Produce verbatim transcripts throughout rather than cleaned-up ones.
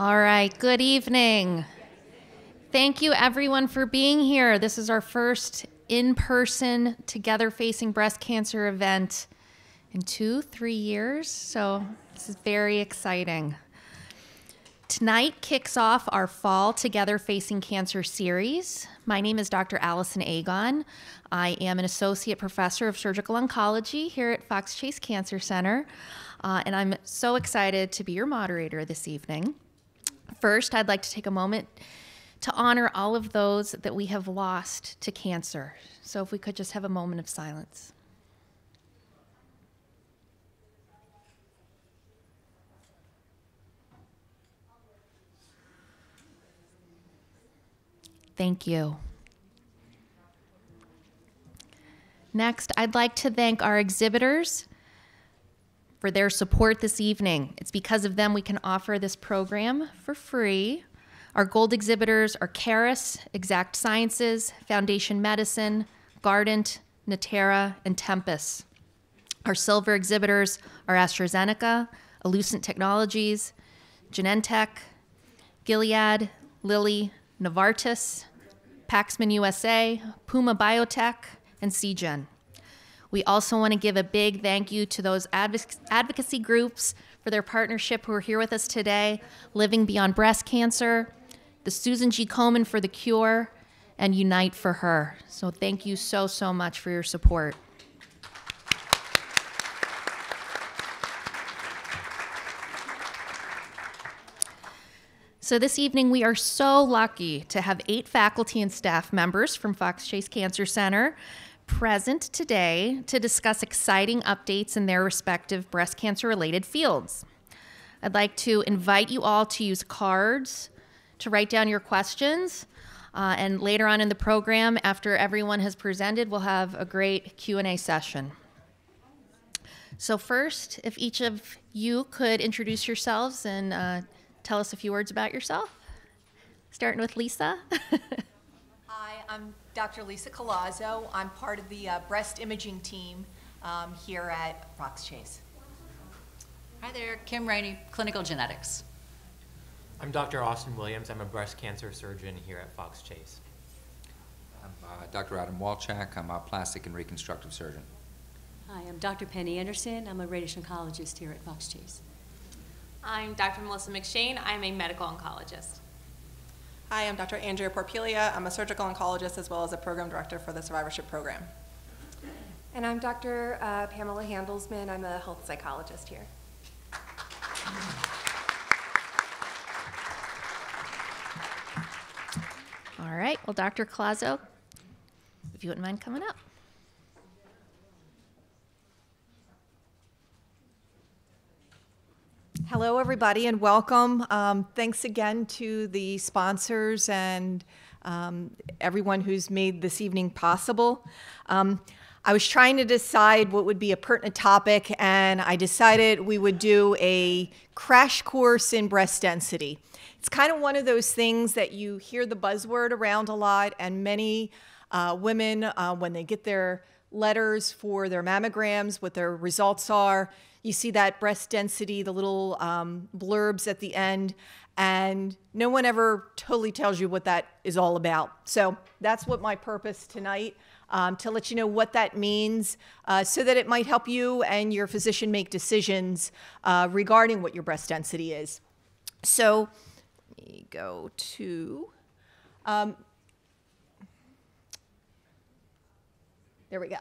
All right, good evening. Thank you everyone for being here. This is our first in-person Together Facing Breast Cancer event in two, three years, so this is very exciting. Tonight kicks off our fall Together Facing Cancer series. My name is Doctor Allison Agon. I am an associate professor of surgical oncology here at Fox Chase Cancer Center, uh, and I'm so excited to be your moderator this evening. First, I'd like to take a moment to honor all of those that we have lost to cancer. So if we could just have a moment of silence. Thank you. Next, I'd like to thank our exhibitors for their support this evening. It's because of them we can offer this program for free. Our gold exhibitors are Caris, Exact Sciences, Foundation Medicine, Guardant, Natera, and Tempus. Our silver exhibitors are AstraZeneca, Ellucent Technologies, Genentech, Gilead, Lilly, Novartis, Paxman U S A, Puma Biotech, and Seagen. We also want to give a big thank you to those advocacy groups for their partnership who are here with us today, Living Beyond Breast Cancer, the Susan G. Komen for the Cure, and Unite for Her. So thank you so, so much for your support. So this evening we are so lucky to have eight faculty and staff members from Fox Chase Cancer Center present today to discuss exciting updates in their respective breast cancer related fields. I'd like to invite you all to use cards to write down your questions, uh, and later on in the program, after everyone has presented, we'll have a great Q and A session. So first, if each of you could introduce yourselves and uh, tell us a few words about yourself, starting with Lisa. Hi, I'm Doctor Lisa Colazzo. I'm part of the uh, breast imaging team um, here at Fox Chase. Hi there, Kim Rainey, clinical genetics. I'm Doctor Austin Williams. I'm a breast cancer surgeon here at Fox Chase. I'm uh, Doctor Adam Walczak. I'm a plastic and reconstructive surgeon. Hi, I'm Doctor Penny Anderson. I'm a radiation oncologist here at Fox Chase. I'm Doctor Melissa McShane. I'm a medical oncologist. Hi, I'm Doctor Andrea Porpiglia. I'm a surgical oncologist as well as a program director for the survivorship program. And I'm Doctor Uh, Pamela Handelsman. I'm a health psychologist here. All right, well, Doctor Colazzo, if you wouldn't mind coming up. Hello, everybody, and welcome. Um, thanks again to the sponsors and um, everyone who's made this evening possible. Um, I was trying to decide what would be a pertinent topic, and I decided we would do a crash course in breast density. It's kind of one of those things that you hear the buzzword around a lot, and many uh, women, uh, when they get their letters for their mammograms, what their results are, you see that breast density, the little um, blurbs at the end, and no one ever totally tells you what that is all about. So that's what my purpose tonight, um, to let you know what that means, uh, so that it might help you and your physician make decisions uh, regarding what your breast density is. So let me go to, um, there we go.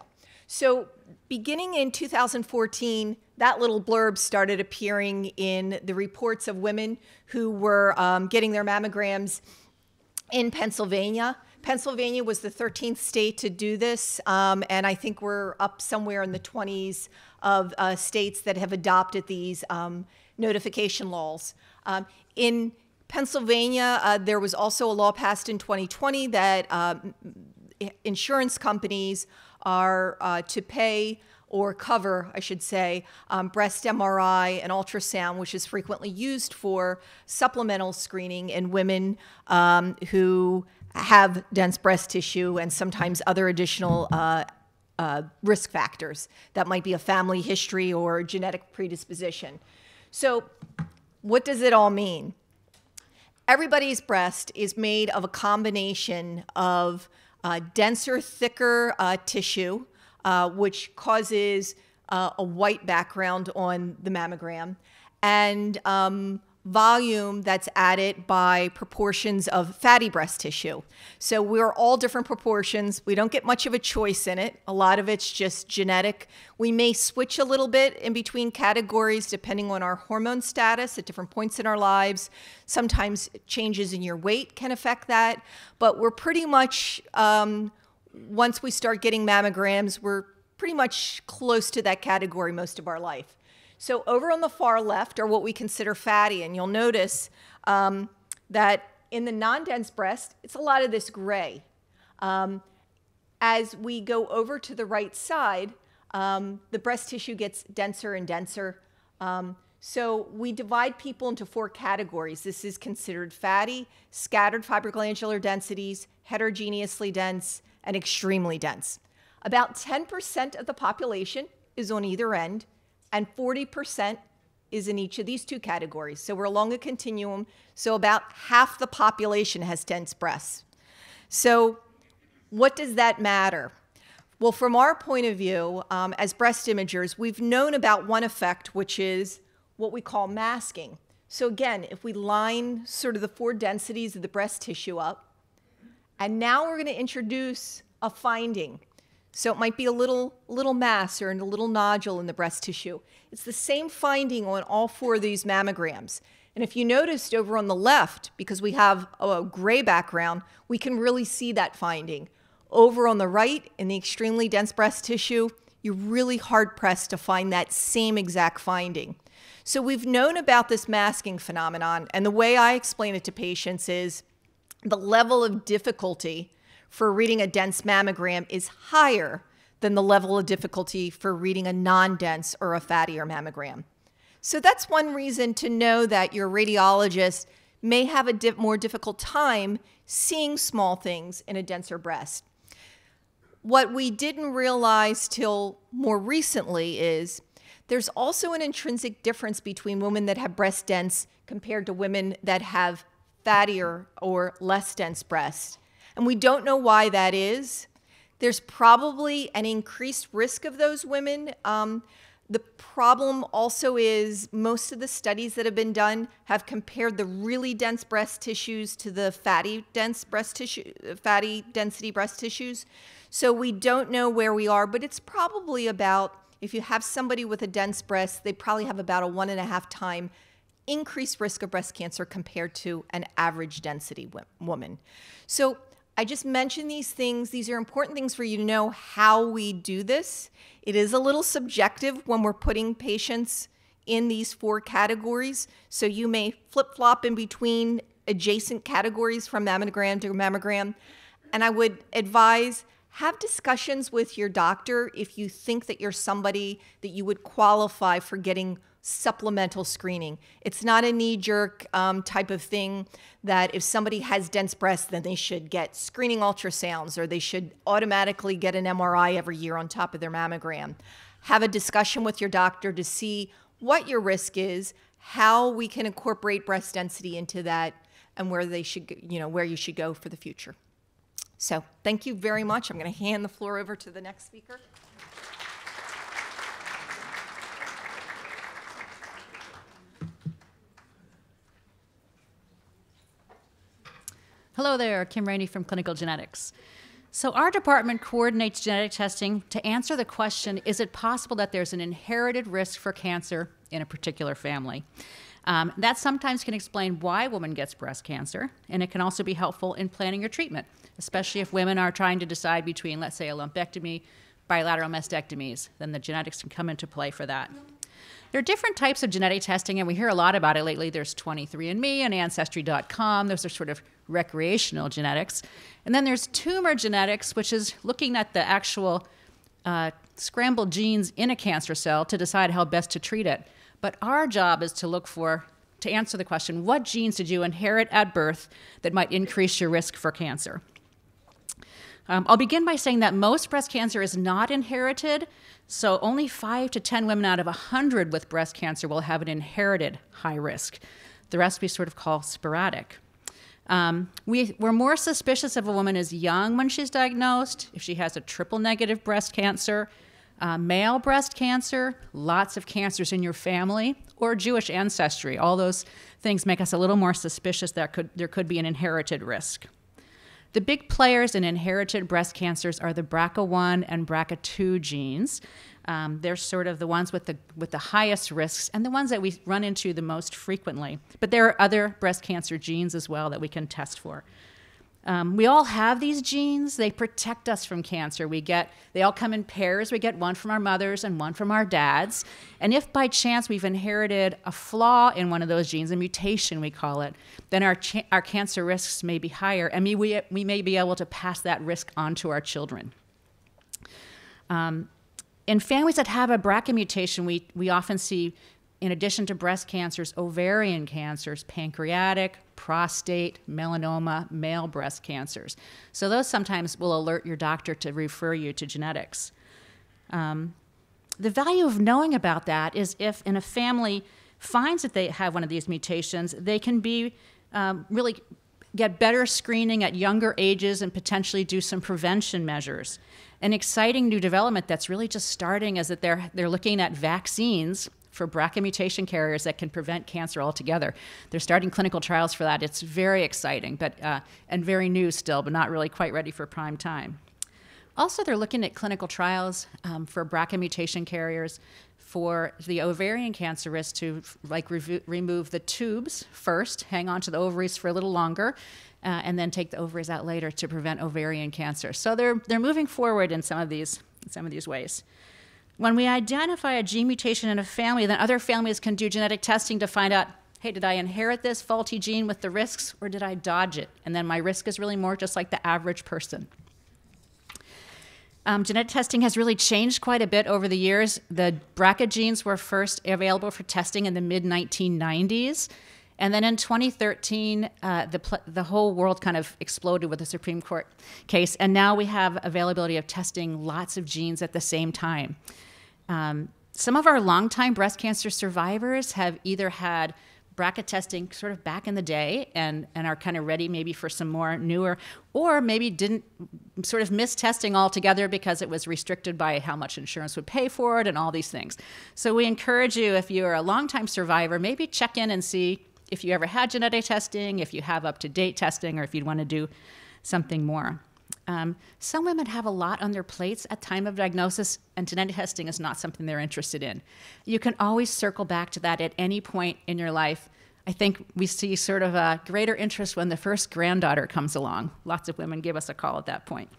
So beginning in two thousand fourteen, that little blurb started appearing in the reports of women who were um, getting their mammograms in Pennsylvania. Pennsylvania was the thirteenth state to do this, um, and I think we're up somewhere in the twenties of uh, states that have adopted these um, notification laws. Um, in Pennsylvania, uh, there was also a law passed in twenty twenty that uh, insurance companies are uh, to pay or cover, I should say, um, breast M R I and ultrasound, which is frequently used for supplemental screening in women um, who have dense breast tissue and sometimes other additional uh, uh, risk factors that might be a family history or genetic predisposition. So what does it all mean? everybody's breast is made of a combination of uh, denser, thicker uh, tissue, uh, which causes uh, a white background on the mammogram, and um, volume that's added by proportions of fatty breast tissue. So we're all different proportions. We don't get much of a choice in it. A lot of it's just genetic. We may switch a little bit in between categories depending on our hormone status at different points in our lives. Sometimes changes in your weight can affect that. But we're pretty much, um, once we start getting mammograms, we're pretty much close to that category most of our life. So over on the far left are what we consider fatty, and you'll notice um, that in the non-dense breast, it's a lot of this gray. Um, as we go over to the right side, um, the breast tissue gets denser and denser. Um, so we divide people into four categories. This is considered fatty, scattered fibroglandular densities, heterogeneously dense, and extremely dense. About ten percent of the population is on either end, and forty percent is in each of these two categories. So we're along a continuum. So about half the population has dense breasts. So what does that matter? Well, from our point of view, um, as breast imagers, we've known about one effect, which is what we call masking. So again, if we line sort of the four densities of the breast tissue up, and now we're going to introduce a finding. So it might be a little, little mass or a little nodule in the breast tissue. It's the same finding on all four of these mammograms. And if you noticed over on the left, because we have a gray background, we can really see that finding. Over on the right, in the extremely dense breast tissue, you're really hard-pressed to find that same exact finding. So we've known about this masking phenomenon, and the way I explain it to patients is the level of difficulty for reading a dense mammogram is higher than the level of difficulty for reading a non-dense or a fattier mammogram. So that's one reason to know that your radiologist may have a dip more difficult time seeing small things in a denser breast. What we didn't realize till more recently is there's also an intrinsic difference between women that have breast dense compared to women that have fattier or less dense breasts. And we don't know why that is. There's probably an increased risk of those women. Um, the problem also is most of the studies that have been done have compared the really dense breast tissues to the fatty dense breast tissue, fatty density breast tissues. So we don't know where we are, but it's probably about, if you have somebody with a dense breast, they probably have about a one and a half time increased risk of breast cancer compared to an average density woman. So I just mentioned these things. These are important things for you to know how we do this. It is a little subjective when we're putting patients in these four categories. So you may flip-flop in between adjacent categories from mammogram to mammogram. And I would advise, have discussions with your doctor if you think that you're somebody that you would qualify for getting supplemental screening. It's not a knee-jerk um, type of thing that if somebody has dense breasts, then they should get screening ultrasounds or they should automatically get an M R I every year on top of their mammogram. Have a discussion with your doctor to see what your risk is, how we can incorporate breast density into that, and where they should, you know, where you should go for the future. So thank you very much. I'm going to hand the floor over to the next speaker. Hello there, Kim Rainey from Clinical Genetics. So our department coordinates genetic testing to answer the question, is it possible that there's an inherited risk for cancer in a particular family? Um, that sometimes can explain why a woman gets breast cancer, and it can also be helpful in planning your treatment, especially if women are trying to decide between, let's say, a lumpectomy, bilateral mastectomies, then the genetics can come into play for that. There are different types of genetic testing, and we hear a lot about it lately. There's twenty-three and me and Ancestry dot com. Those are sort of recreational genetics. And then there's tumor genetics, which is looking at the actual uh, scrambled genes in a cancer cell to decide how best to treat it. But our job is to look for, to answer the question, what genes did you inherit at birth that might increase your risk for cancer? Um, I'll begin by saying that most breast cancer is not inherited, so only five to ten women out of one hundred with breast cancer will have an inherited high risk. The rest we sort of call sporadic. Um, we, we're more suspicious if a woman is young when she's diagnosed, if she has a triple negative breast cancer, uh, male breast cancer, lots of cancers in your family, or Jewish ancestry. All those things make us a little more suspicious that could, there could be an inherited risk. The big players in inherited breast cancers are the B R C A one and B R C A two genes. Um, they're sort of the ones with the, with the highest risks and the ones that we run into the most frequently. But there are other breast cancer genes as well that we can test for. Um, we all have these genes. They protect us from cancer. We get, they all come in pairs. We get one from our mothers and one from our dads. And if by chance we've inherited a flaw in one of those genes, a mutation we call it, then our, cha our cancer risks may be higher. And we, we, we may be able to pass that risk on to our children. Um, in families that have a B R C A mutation, we, we often see, in addition to breast cancers, ovarian cancers, pancreatic, prostate, melanoma, male breast cancers. So those sometimes will alert your doctor to refer you to genetics. Um, the value of knowing about that is if in a family finds that they have one of these mutations, they can be um, really get better screening at younger ages and potentially do some prevention measures. An exciting new development that's really just starting is that they're, they're looking at vaccines for B R C A mutation carriers that can prevent cancer altogether. They're starting clinical trials for that. It's very exciting but, uh, and very new still, but not really quite ready for prime time. Also, they're looking at clinical trials um, for B R C A mutation carriers for the ovarian cancer risk to like re remove the tubes first, hang on to the ovaries for a little longer, uh, and then take the ovaries out later to prevent ovarian cancer. So they're, they're moving forward in some of these, in some of these ways. When we identify a gene mutation in a family, then other families can do genetic testing to find out, hey, did I inherit this faulty gene with the risks, or did I dodge it? And then my risk is really more just like the average person. Um, genetic testing has really changed quite a bit over the years. The B R C A genes were first available for testing in the mid nineteen nineties. And then in twenty thirteen, uh, the, the whole world kind of exploded with the Supreme Court case. And now we have availability of testing lots of genes at the same time. Um, some of our longtime breast cancer survivors have either had B R C A testing sort of back in the day and, and are kind of ready maybe for some more newer, or maybe didn't sort of miss testing altogether because it was restricted by how much insurance would pay for it and all these things. So we encourage you, if you're a longtime survivor, maybe check in and see if you ever had genetic testing, if you have up-to-date testing, or if you'd want to do something more. Um, some women have a lot on their plates at time of diagnosis, and genetic testing is not something they're interested in. You can always circle back to that at any point in your life. I think we see sort of a greater interest when the first granddaughter comes along. Lots of women give us a call at that point.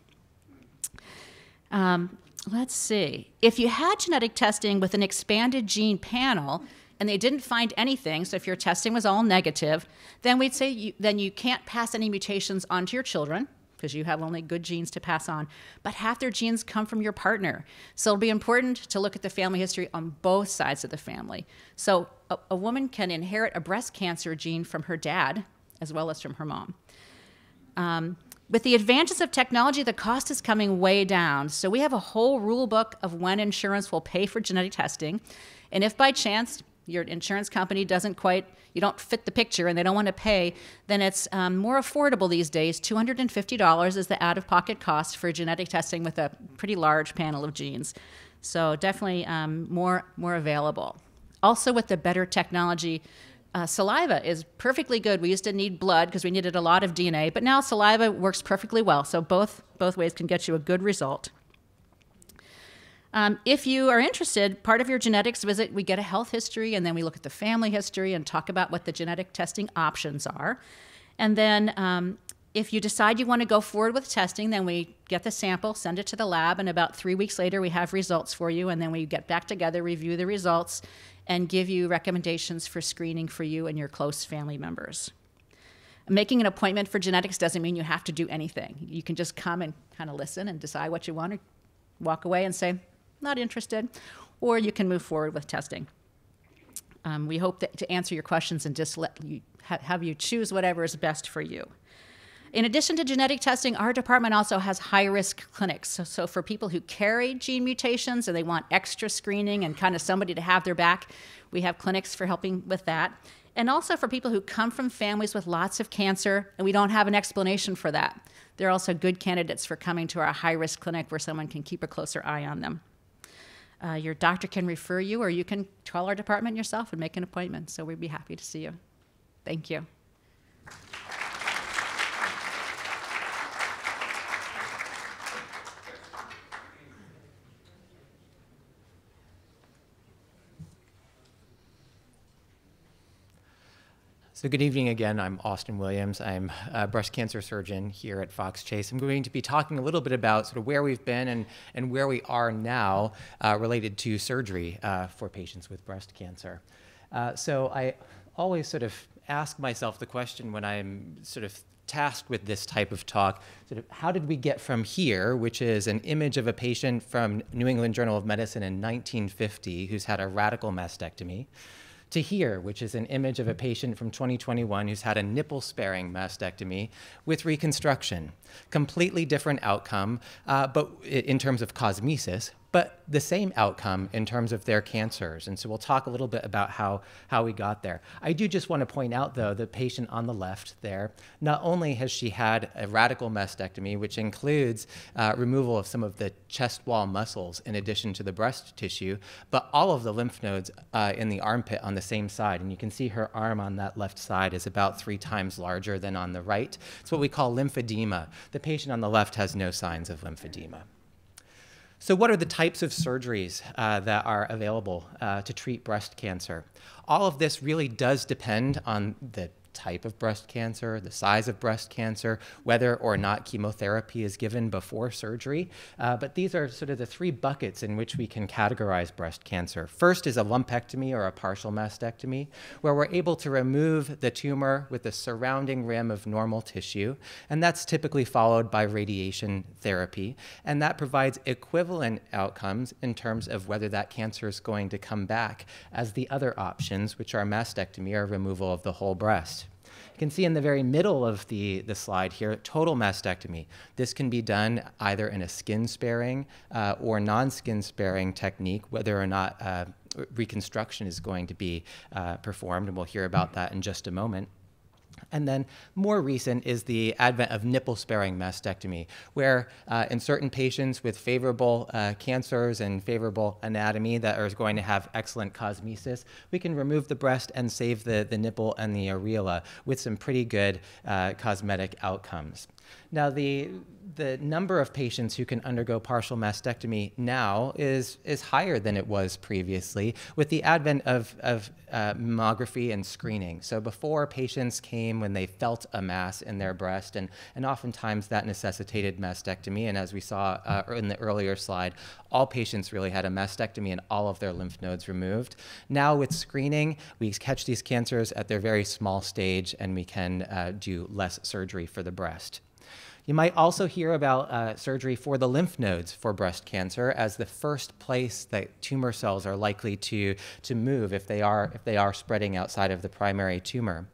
Um, let's see. If you had genetic testing with an expanded gene panel, and they didn't find anything, so if your testing was all negative, then we'd say you, then you can't pass any mutations on to your children, because you have only good genes to pass on, but half their genes come from your partner. So it'll be important to look at the family history on both sides of the family. So a, a woman can inherit a breast cancer gene from her dad, as well as from her mom. Um, With the advances of technology, the cost is coming way down. So we have a whole rule book of when insurance will pay for genetic testing. And if by chance your insurance company doesn't quite, you don't fit the picture and they don't want to pay, then it's um, more affordable these days. two hundred fifty dollars is the out-of-pocket cost for genetic testing with a pretty large panel of genes. So definitely um, more, more available. Also with the better technology, Uh, saliva is perfectly good. We used to need blood because we needed a lot of D N A, but now saliva works perfectly well. So both, both ways can get you a good result. Um, if you are interested, part of your genetics visit, we get a health history, and then we look at the family history and talk about what the genetic testing options are. And then um, if you decide you want to go forward with testing, then we get the sample, send it to the lab, and about three weeks later we have results for you, and then we get back together, review the results, and give you recommendations for screening for you and your close family members. Making an appointment for genetics doesn't mean you have to do anything. You can just come and kind of listen and decide what you want, or walk away and say, not interested, or you can move forward with testing. Um, we hope that to answer your questions and just let you, ha have you choose whatever is best for you. In addition to genetic testing, our department also has high-risk clinics. So, so for people who carry gene mutations and they want extra screening and kind of somebody to have their back, we have clinics for helping with that. and also for people who come from families with lots of cancer and we don't have an explanation for that. They're also good candidates for coming to our high-risk clinic where someone can keep a closer eye on them. Uh, your doctor can refer you, or you can call our department yourself and make an appointment, so we'd be happy to see you. Thank you. So good evening again. I'm Austin Williams. I'm a breast cancer surgeon here at Fox Chase. I'm going to be talking a little bit about sort of where we've been and, and where we are now uh, related to surgery uh, for patients with breast cancer. Uh, so I always sort of ask myself the question when I'm sort of tasked with this type of talk, sort of how did we get from here, which is an image of a patient from New England Journal of Medicine in nineteen fifty who's had a radical mastectomy, to here, which is an image of a patient from twenty twenty-one who's had a nipple-sparing mastectomy with reconstruction. Completely different outcome uh, but in terms of cosmesis, but the same outcome in terms of their cancers. And so we'll talk a little bit about how, how we got there. I do just want to point out, though, the patient on the left there, not only has she had a radical mastectomy, which includes uh, removal of some of the chest wall muscles in addition to the breast tissue, but all of the lymph nodes uh, in the armpit on the same side. And you can see her arm on that left side is about three times larger than on the right. It's what we call lymphedema. The patient on the left has no signs of lymphedema. So what are the types of surgeries uh, that are available uh, to treat breast cancer? All of this really does depend on the type of breast cancer, the size of breast cancer, whether or not chemotherapy is given before surgery. Uh, but these are sort of the three buckets in which we can categorize breast cancer. First is a lumpectomy or a partial mastectomy, where we're able to remove the tumor with the surrounding rim of normal tissue. And that's typically followed by radiation therapy. And that provides equivalent outcomes in terms of whether that cancer is going to come back as the other options, which are mastectomy or removal of the whole breast. You can see in the very middle of the, the slide here, total mastectomy. This can be done either in a skin-sparing uh, or non-skin-sparing technique, whether or not uh, reconstruction is going to be uh, performed, and we'll hear about that in just a moment. And then more recent is the advent of nipple-sparing mastectomy, where uh, in certain patients with favorable uh, cancers and favorable anatomy that are going to have excellent cosmesis, we can remove the breast and save the, the nipple and the areola with some pretty good uh, cosmetic outcomes. Now, the, the number of patients who can undergo partial mastectomy now is, is higher than it was previously with the advent of, of uh, mammography and screening. So before, patients came when they felt a mass in their breast, and, and oftentimes that necessitated mastectomy. And as we saw uh, in the earlier slide, all patients really had a mastectomy and all of their lymph nodes removed. Now with screening, we catch these cancers at their very small stage, and we can uh, do less surgery for the breast. You might also hear about uh, surgery for the lymph nodes for breast cancer as the first place that tumor cells are likely to, to move if they are, if they are spreading outside of the primary tumor.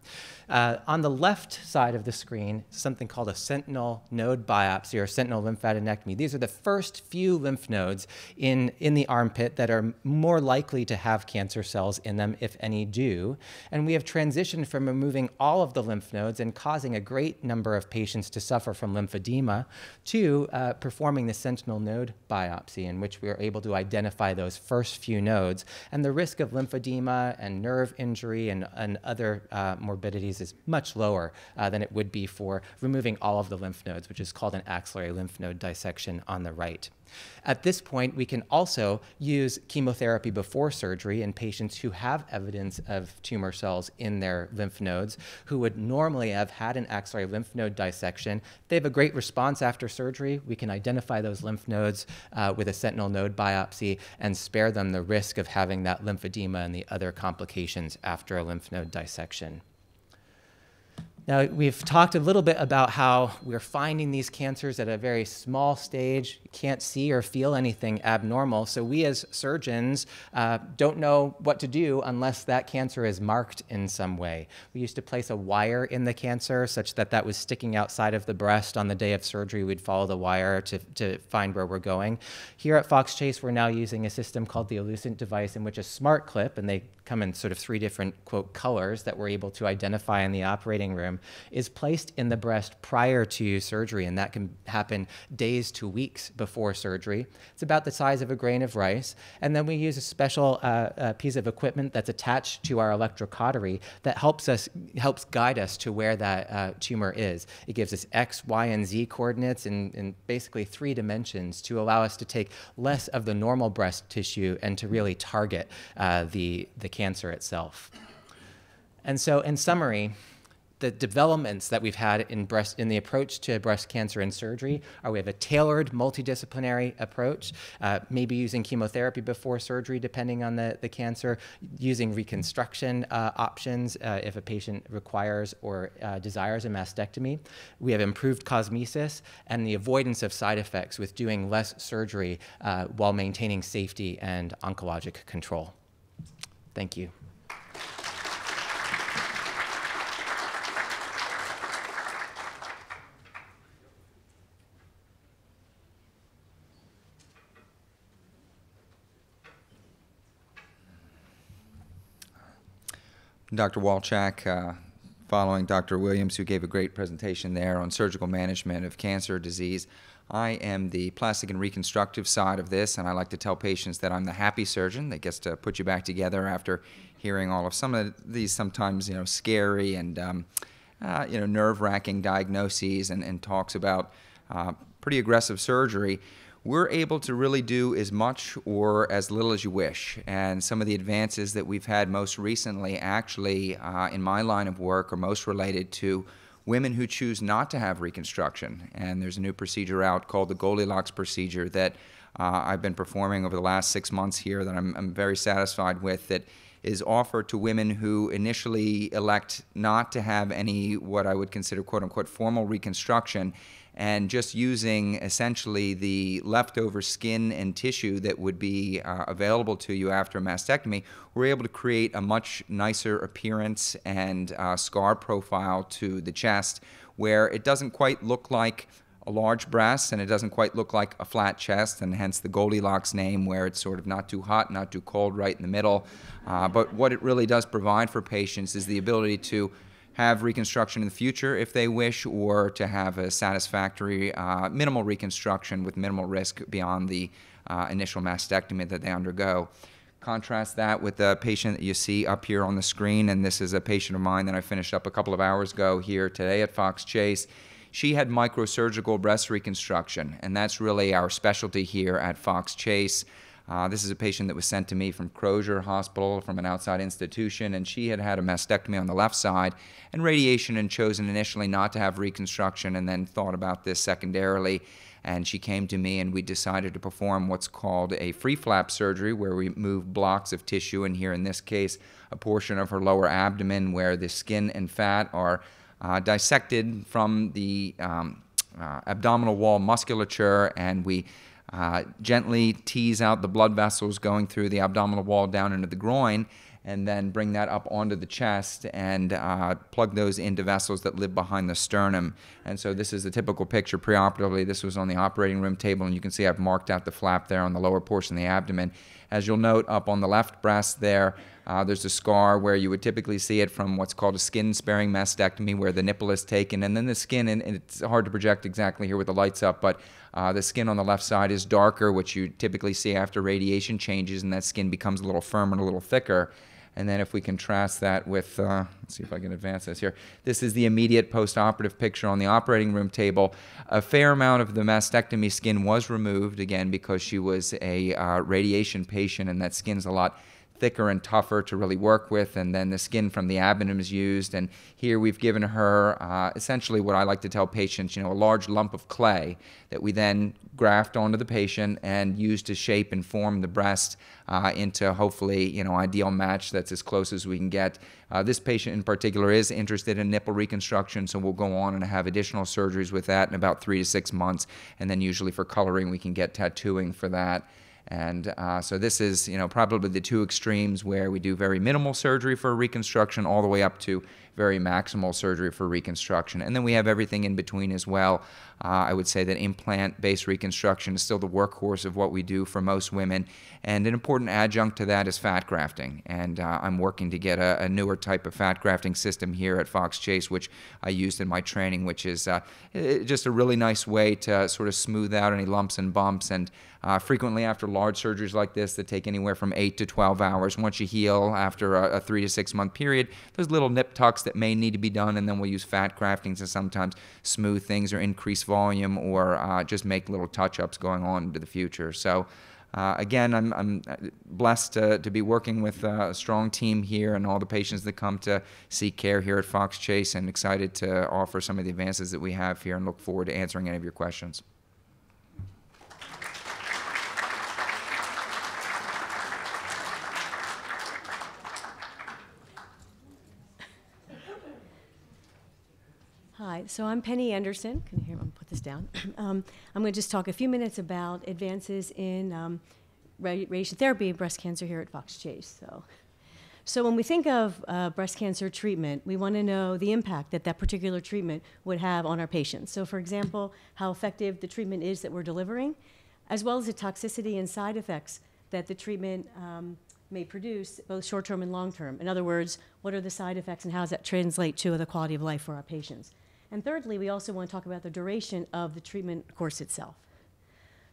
Uh, on the left side of the screen, something called a sentinel node biopsy or sentinel lymphadenectomy. These are the first few lymph nodes in, in the armpit that are more likely to have cancer cells in them, if any do. And we have transitioned from removing all of the lymph nodes and causing a great number of patients to suffer from lymphedema to uh, performing the sentinel node biopsy, in which we are able to identify those first few nodes. And the risk of lymphedema and nerve injury and, and other uh, morbidities is much lower uh, than it would be for removing all of the lymph nodes, which is called an axillary lymph node dissection on the right. At this point, we can also use chemotherapy before surgery in patients who have evidence of tumor cells in their lymph nodes, who would normally have had an axillary lymph node dissection. They have a great response after surgery. We can identify those lymph nodes uh, with a sentinel node biopsy and spare them the risk of having that lymphedema and the other complications after a lymph node dissection. Now, we've talked a little bit about how we're finding these cancers at a very small stage, can't see or feel anything abnormal. So we as surgeons uh, don't know what to do unless that cancer is marked in some way. We used to place a wire in the cancer such that that was sticking outside of the breast. On the day of surgery, we'd follow the wire to, to find where we're going. Here at Fox Chase, we're now using a system called the Ellucent device, in which a smart clip, and they come in sort of three different, quote, colors that we're able to identify in the operating room, is placed in the breast prior to surgery, and that can happen days to weeks before surgery. It's about the size of a grain of rice, and then we use a special uh, uh, piece of equipment that's attached to our electrocautery that helps us helps guide us to where that uh, tumor is. It gives us X, Y, and Z coordinates in, in basically three dimensions to allow us to take less of the normal breast tissue and to really target uh, the, the cancer itself. And so, in summary, the developments that we've had in breast, in the approach to breast cancer and surgery, are we have a tailored multidisciplinary approach, uh, maybe using chemotherapy before surgery depending on the, the cancer, using reconstruction uh, options uh, if a patient requires or uh, desires a mastectomy. We have improved cosmesis and the avoidance of side effects with doing less surgery uh, while maintaining safety and oncologic control. Thank you. Doctor Walczak, uh, following Doctor Williams, who gave a great presentation there on surgical management of cancer disease. I am the plastic and reconstructive side of this, and I like to tell patients that I'm the happy surgeon that gets to put you back together after hearing all of some of these sometimes, you know, scary and um, uh, you know, nerve-wracking diagnoses and, and talks about uh, pretty aggressive surgery. We're able to really do as much or as little as you wish. And some of the advances that we've had most recently, actually, uh, in my line of work, are most related to women who choose not to have reconstruction. And there's a new procedure out called the Goldilocks procedure that uh, I've been performing over the last six months here that I'm, I'm very satisfied with, that is offered to women who initially elect not to have any what I would consider, quote unquote, formal reconstruction, and just using essentially the leftover skin and tissue that would be uh, available to you after a mastectomy. We're able to create a much nicer appearance and uh, scar profile to the chest, where it doesn't quite look like a large breast and it doesn't quite look like a flat chest, and hence the Goldilocks name, where it's sort of not too hot, not too cold, right in the middle. Uh, but what it really does provide for patients is the ability to have reconstruction in the future if they wish, or to have a satisfactory uh, minimal reconstruction with minimal risk beyond the uh, initial mastectomy that they undergo. Contrast that with the patient that you see up here on the screen, and this is a patient of mine that I finished up a couple of hours ago here today at Fox Chase. She had microsurgical breast reconstruction, and that's really our specialty here at Fox Chase. Uh, this is a patient that was sent to me from Crozier Hospital, from an outside institution, and she had had a mastectomy on the left side and radiation, and chosen initially not to have reconstruction, and then thought about this secondarily. And she came to me, and we decided to perform what's called a free flap surgery, where we move blocks of tissue, and here in this case, a portion of her lower abdomen where the skin and fat are uh, dissected from the um, uh, abdominal wall musculature, and we Uh, gently tease out the blood vessels going through the abdominal wall down into the groin, and then bring that up onto the chest and uh, plug those into vessels that live behind the sternum. And so this is a typical picture preoperatively. This was on the operating room table, and you can see I've marked out the flap there on the lower portion of the abdomen. As you'll note, up on the left breast there, uh, there's a scar where you would typically see it from what's called a skin-sparing mastectomy, where the nipple is taken, and then the skin, and it's hard to project exactly here with the lights up, but uh, the skin on the left side is darker, which you typically see after radiation changes, and that skin becomes a little firmer and a little thicker. And then if we contrast that with, uh, let's see if I can advance this here. This is the immediate post-operative picture on the operating room table. A fair amount of the mastectomy skin was removed, again, because she was a uh, radiation patient, and that skin's a lot thicker and tougher to really work with, and then the skin from the abdomen is used. And here we've given her uh, essentially what I like to tell patients, you know, a large lump of clay that we then graft onto the patient and use to shape and form the breast uh, into hopefully, you know, ideal match that's as close as we can get. Uh, this patient in particular is interested in nipple reconstruction, so we'll go on and have additional surgeries with that in about three to six months. And then usually for coloring, we can get tattooing for that. And uh, so this is, you know, probably the two extremes where we do very minimal surgery for reconstruction all the way up to very maximal surgery for reconstruction. And then we have everything in between as well. Uh, I would say that implant-based reconstruction is still the workhorse of what we do for most women. And an important adjunct to that is fat grafting. And uh, I'm working to get a, a newer type of fat grafting system here at Fox Chase, which I used in my training, which is uh, just a really nice way to sort of smooth out any lumps and bumps. And uh, frequently after large surgeries like this that take anywhere from eight to twelve hours. Once you heal after a, a three to six month period, there's little nip tucks that may need to be done, and then we'll use fat graftings to sometimes smooth things or increase volume or uh, just make little touch-ups going on into the future. So uh, again, I'm, I'm blessed to, to be working with a strong team here and all the patients that come to seek care here at Fox Chase, and excited to offer some of the advances that we have here and look forward to answering any of your questions. Hi, so I'm Penny Anderson. Can you hear me? I'm going to put this down. um, I'm going to just talk a few minutes about advances in um, radiation therapy and breast cancer here at Fox Chase. So, so when we think of uh, breast cancer treatment, we want to know the impact that that particular treatment would have on our patients. So, for example, how effective the treatment is that we're delivering, as well as the toxicity and side effects that the treatment um, may produce, both short-term and long-term. In other words, what are the side effects and how does that translate to the quality of life for our patients? And thirdly, we also want to talk about the duration of the treatment course itself.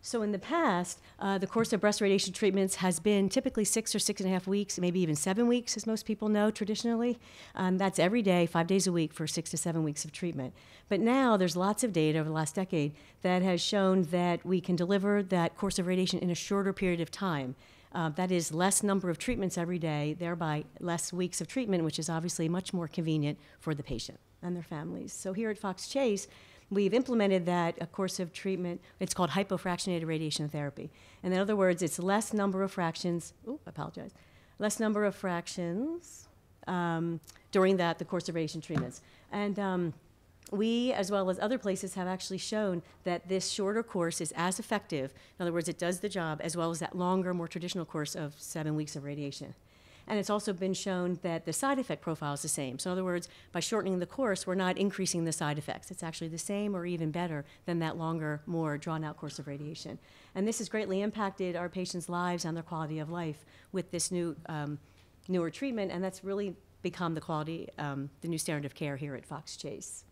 So in the past, uh, the course of breast radiation treatments has been typically six or six and a half weeks, maybe even seven weeks, as most people know traditionally. Um, that's every day, five days a week for six to seven weeks of treatment. But now there's lots of data over the last decade that has shown that we can deliver that course of radiation in a shorter period of time. Uh, that is less number of treatments every day, thereby less weeks of treatment, which is obviously much more convenient for the patient and their families. So here at Fox Chase, we've implemented that a course of treatment. It's called hypofractionated radiation therapy. And in other words, it's less number of fractions, ooh, I apologize, less number of fractions um, during that, the course of radiation treatments. And um, we, as well as other places, have actually shown that this shorter course is as effective. In other words, it does the job as well as that longer, more traditional course of seven weeks of radiation. And it's also been shown that the side effect profile is the same. So in other words, by shortening the course, we're not increasing the side effects. It's actually the same or even better than that longer, more drawn-out course of radiation. And this has greatly impacted our patients' lives and their quality of life with this new, um, newer treatment, and that's really become the quality, um, the new standard of care here at Fox Chase.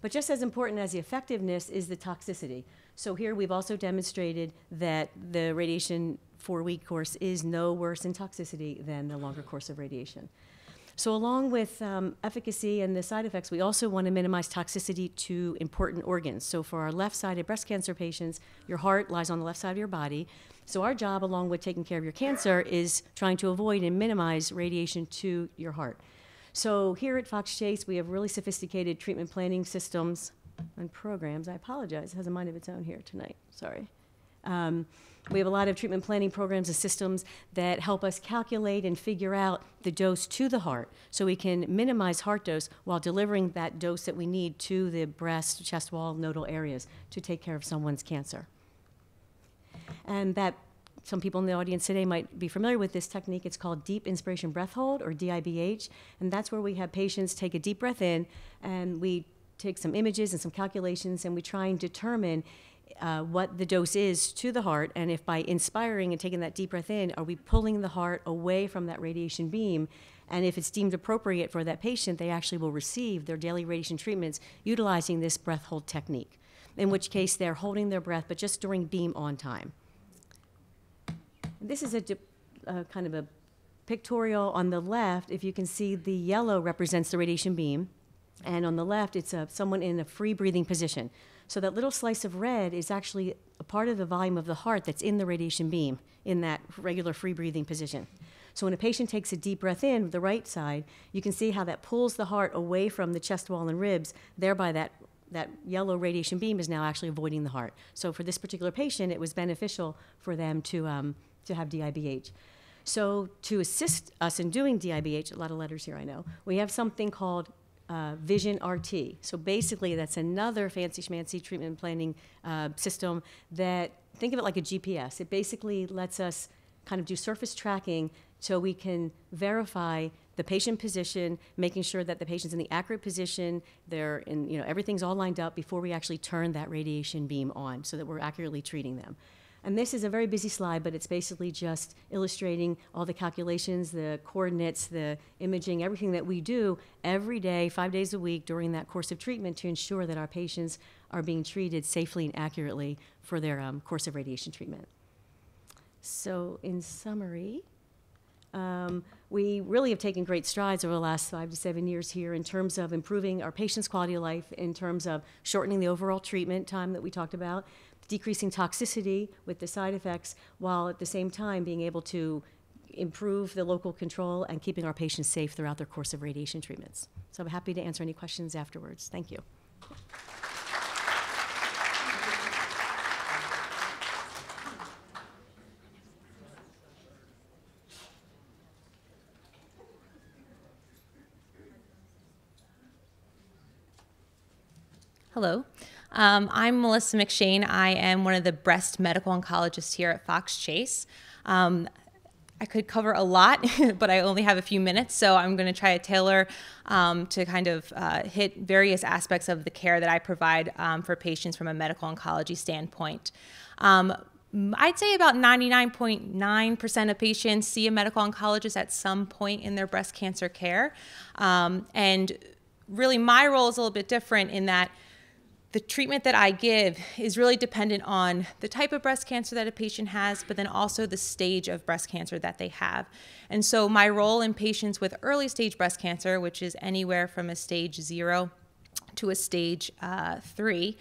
But just as important as the effectiveness is the toxicity. So here we've also demonstrated that the radiation four-week course is no worse in toxicity than the longer course of radiation. So along with um, efficacy and the side effects, we also want to minimize toxicity to important organs. So for our left-sided breast cancer patients, your heart lies on the left side of your body. So our job, along with taking care of your cancer, is trying to avoid and minimize radiation to your heart. So here at Fox Chase, we have really sophisticated treatment planning systems and programs. I apologize, it has a mind of its own here tonight, sorry. Um, we have a lot of treatment planning programs and systems that help us calculate and figure out the dose to the heart so we can minimize heart dose while delivering that dose that we need to the breast, chest wall, nodal areas to take care of someone's cancer. And that some people in the audience today might be familiar with this technique. It's called deep inspiration breath hold, or D I B H, and that's where we have patients take a deep breath in, and we take some images and some calculations, and we try and determine uh, what the dose is to the heart, and if by inspiring and taking that deep breath in, are we pulling the heart away from that radiation beam? And if it's deemed appropriate for that patient, they actually will receive their daily radiation treatments utilizing this breath hold technique, in which case they're holding their breath, but just during beam on time. This is a uh, kind of a pictorial on the left. If you can see, the yellow represents the radiation beam. And on the left, it's a, someone in a free breathing position. So that little slice of red is actually a part of the volume of the heart that's in the radiation beam in that regular free breathing position. So when a patient takes a deep breath in with the right side, you can see how that pulls the heart away from the chest wall and ribs, thereby that that yellow radiation beam is now actually avoiding the heart. So for this particular patient, it was beneficial for them to, um, to have D I B H. So to assist us in doing D I B H, a lot of letters here I know, we have something called uh, Vision R T. So basically that's another fancy schmancy treatment planning uh, system that, think of it like a G P S. It basically lets us kind of do surface tracking so we can verify the patient position, making sure that the patient's in the accurate position, they're in, you know, everything's all lined up before we actually turn that radiation beam on so that we're accurately treating them. And this is a very busy slide, but it's basically just illustrating all the calculations, the coordinates, the imaging, everything that we do every day, five days a week during that course of treatment to ensure that our patients are being treated safely and accurately for their um, course of radiation treatment. So in summary, Um, we really have taken great strides over the last five to seven years here in terms of improving our patients' quality of life, in terms of shortening the overall treatment time that we talked about, decreasing toxicity with the side effects, while at the same time being able to improve the local control and keeping our patients safe throughout their course of radiation treatments. So I'm happy to answer any questions afterwards. Thank you. Hello, um, I'm Melissa McShane. I am one of the breast medical oncologists here at Fox Chase. Um, I could cover a lot, but I only have a few minutes, so I'm going to try to tailor um, to kind of uh, hit various aspects of the care that I provide um, for patients from a medical oncology standpoint. Um, I'd say about ninety-nine point nine percent of patients see a medical oncologist at some point in their breast cancer care, um, and really my role is a little bit different in that the treatment that I give is really dependent on the type of breast cancer that a patient has, but then also the stage of breast cancer that they have. And so my role in patients with early stage breast cancer, which is anywhere from a stage zero to a stage uh, three,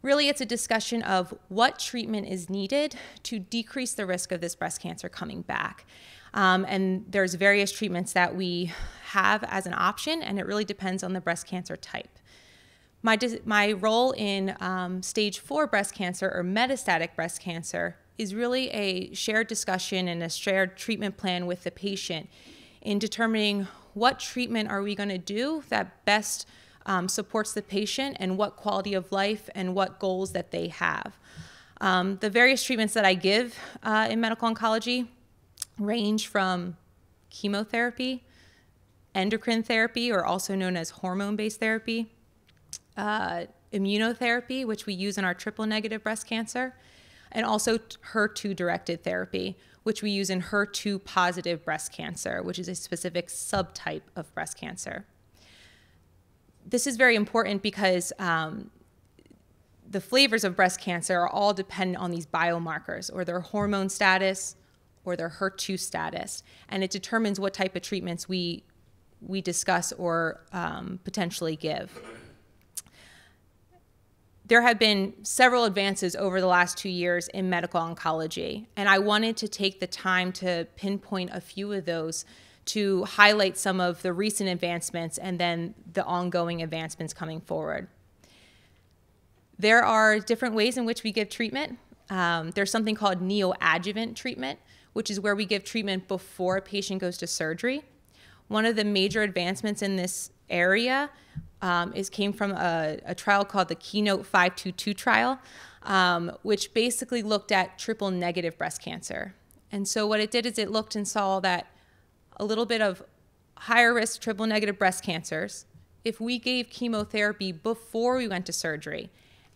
really it's a discussion of what treatment is needed to decrease the risk of this breast cancer coming back. Um, and there's various treatments that we have as an option, and it really depends on the breast cancer type. My, my role in um, stage four breast cancer or metastatic breast cancer is really a shared discussion and a shared treatment plan with the patient in determining what treatment are we going to do that best um, supports the patient and what quality of life and what goals that they have. Um, the various treatments that I give uh, in medical oncology range from chemotherapy, endocrine therapy, or also known as hormone-based therapy, Uh, immunotherapy, which we use in our triple-negative breast cancer, and also H E R two directed therapy, which we use in H E R two positive breast cancer, which is a specific subtype of breast cancer. This is very important because um, the flavors of breast cancer are all dependent on these biomarkers, or their hormone status, or their H E R two status, and it determines what type of treatments we, we discuss or um, potentially give. There have been several advances over the last two years in medical oncology, and I wanted to take the time to pinpoint a few of those to highlight some of the recent advancements and then the ongoing advancements coming forward. There are different ways in which we give treatment. Um, there's something called neoadjuvant treatment, which is where we give treatment before a patient goes to surgery. One of the major advancements in this area Um, is came from a, a trial called the Keynote five two two trial, um, which basically looked at triple negative breast cancer. And so what it did is it looked and saw that a little bit of higher risk triple negative breast cancers, if we gave chemotherapy before we went to surgery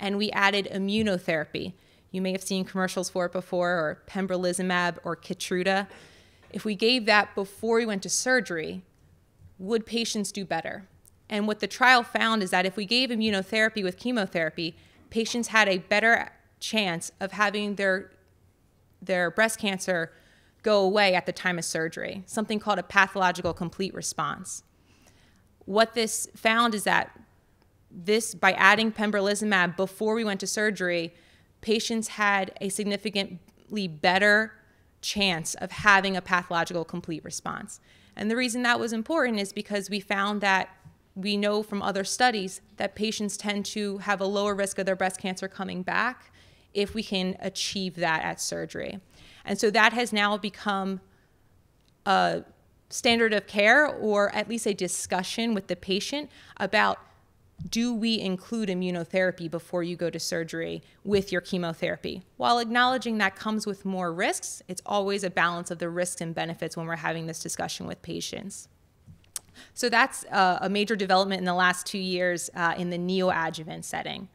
and we added immunotherapy, you may have seen commercials for it before, or Pembrolizumab or Keytruda. If we gave that before we went to surgery, would patients do better? And what the trial found is that if we gave immunotherapy with chemotherapy, patients had a better chance of having their, their breast cancer go away at the time of surgery, something called a pathological complete response. What this found is that this, by adding pembrolizumab before we went to surgery, patients had a significantly better chance of having a pathological complete response. And the reason that was important is because we found that we know from other studies that patients tend to have a lower risk of their breast cancer coming back if we can achieve that at surgery. And so that has now become a standard of care, or at least a discussion with the patient about, do we include immunotherapy before you go to surgery with your chemotherapy? While acknowledging that comes with more risks, it's always a balance of the risks and benefits when we're having this discussion with patients. So that's uh, a major development in the last two years uh, in the neoadjuvant setting.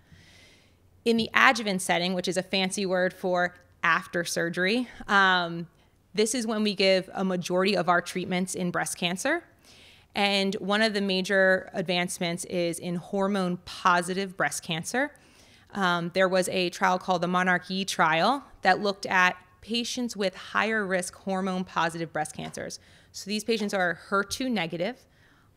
In the adjuvant setting, which is a fancy word for after surgery, um, this is when we give a majority of our treatments in breast cancer. And one of the major advancements is in hormone-positive breast cancer. Um, there was a trial called the Monarch-E trial that looked at patients with higher-risk hormone-positive breast cancers. So these patients are H E R two negative,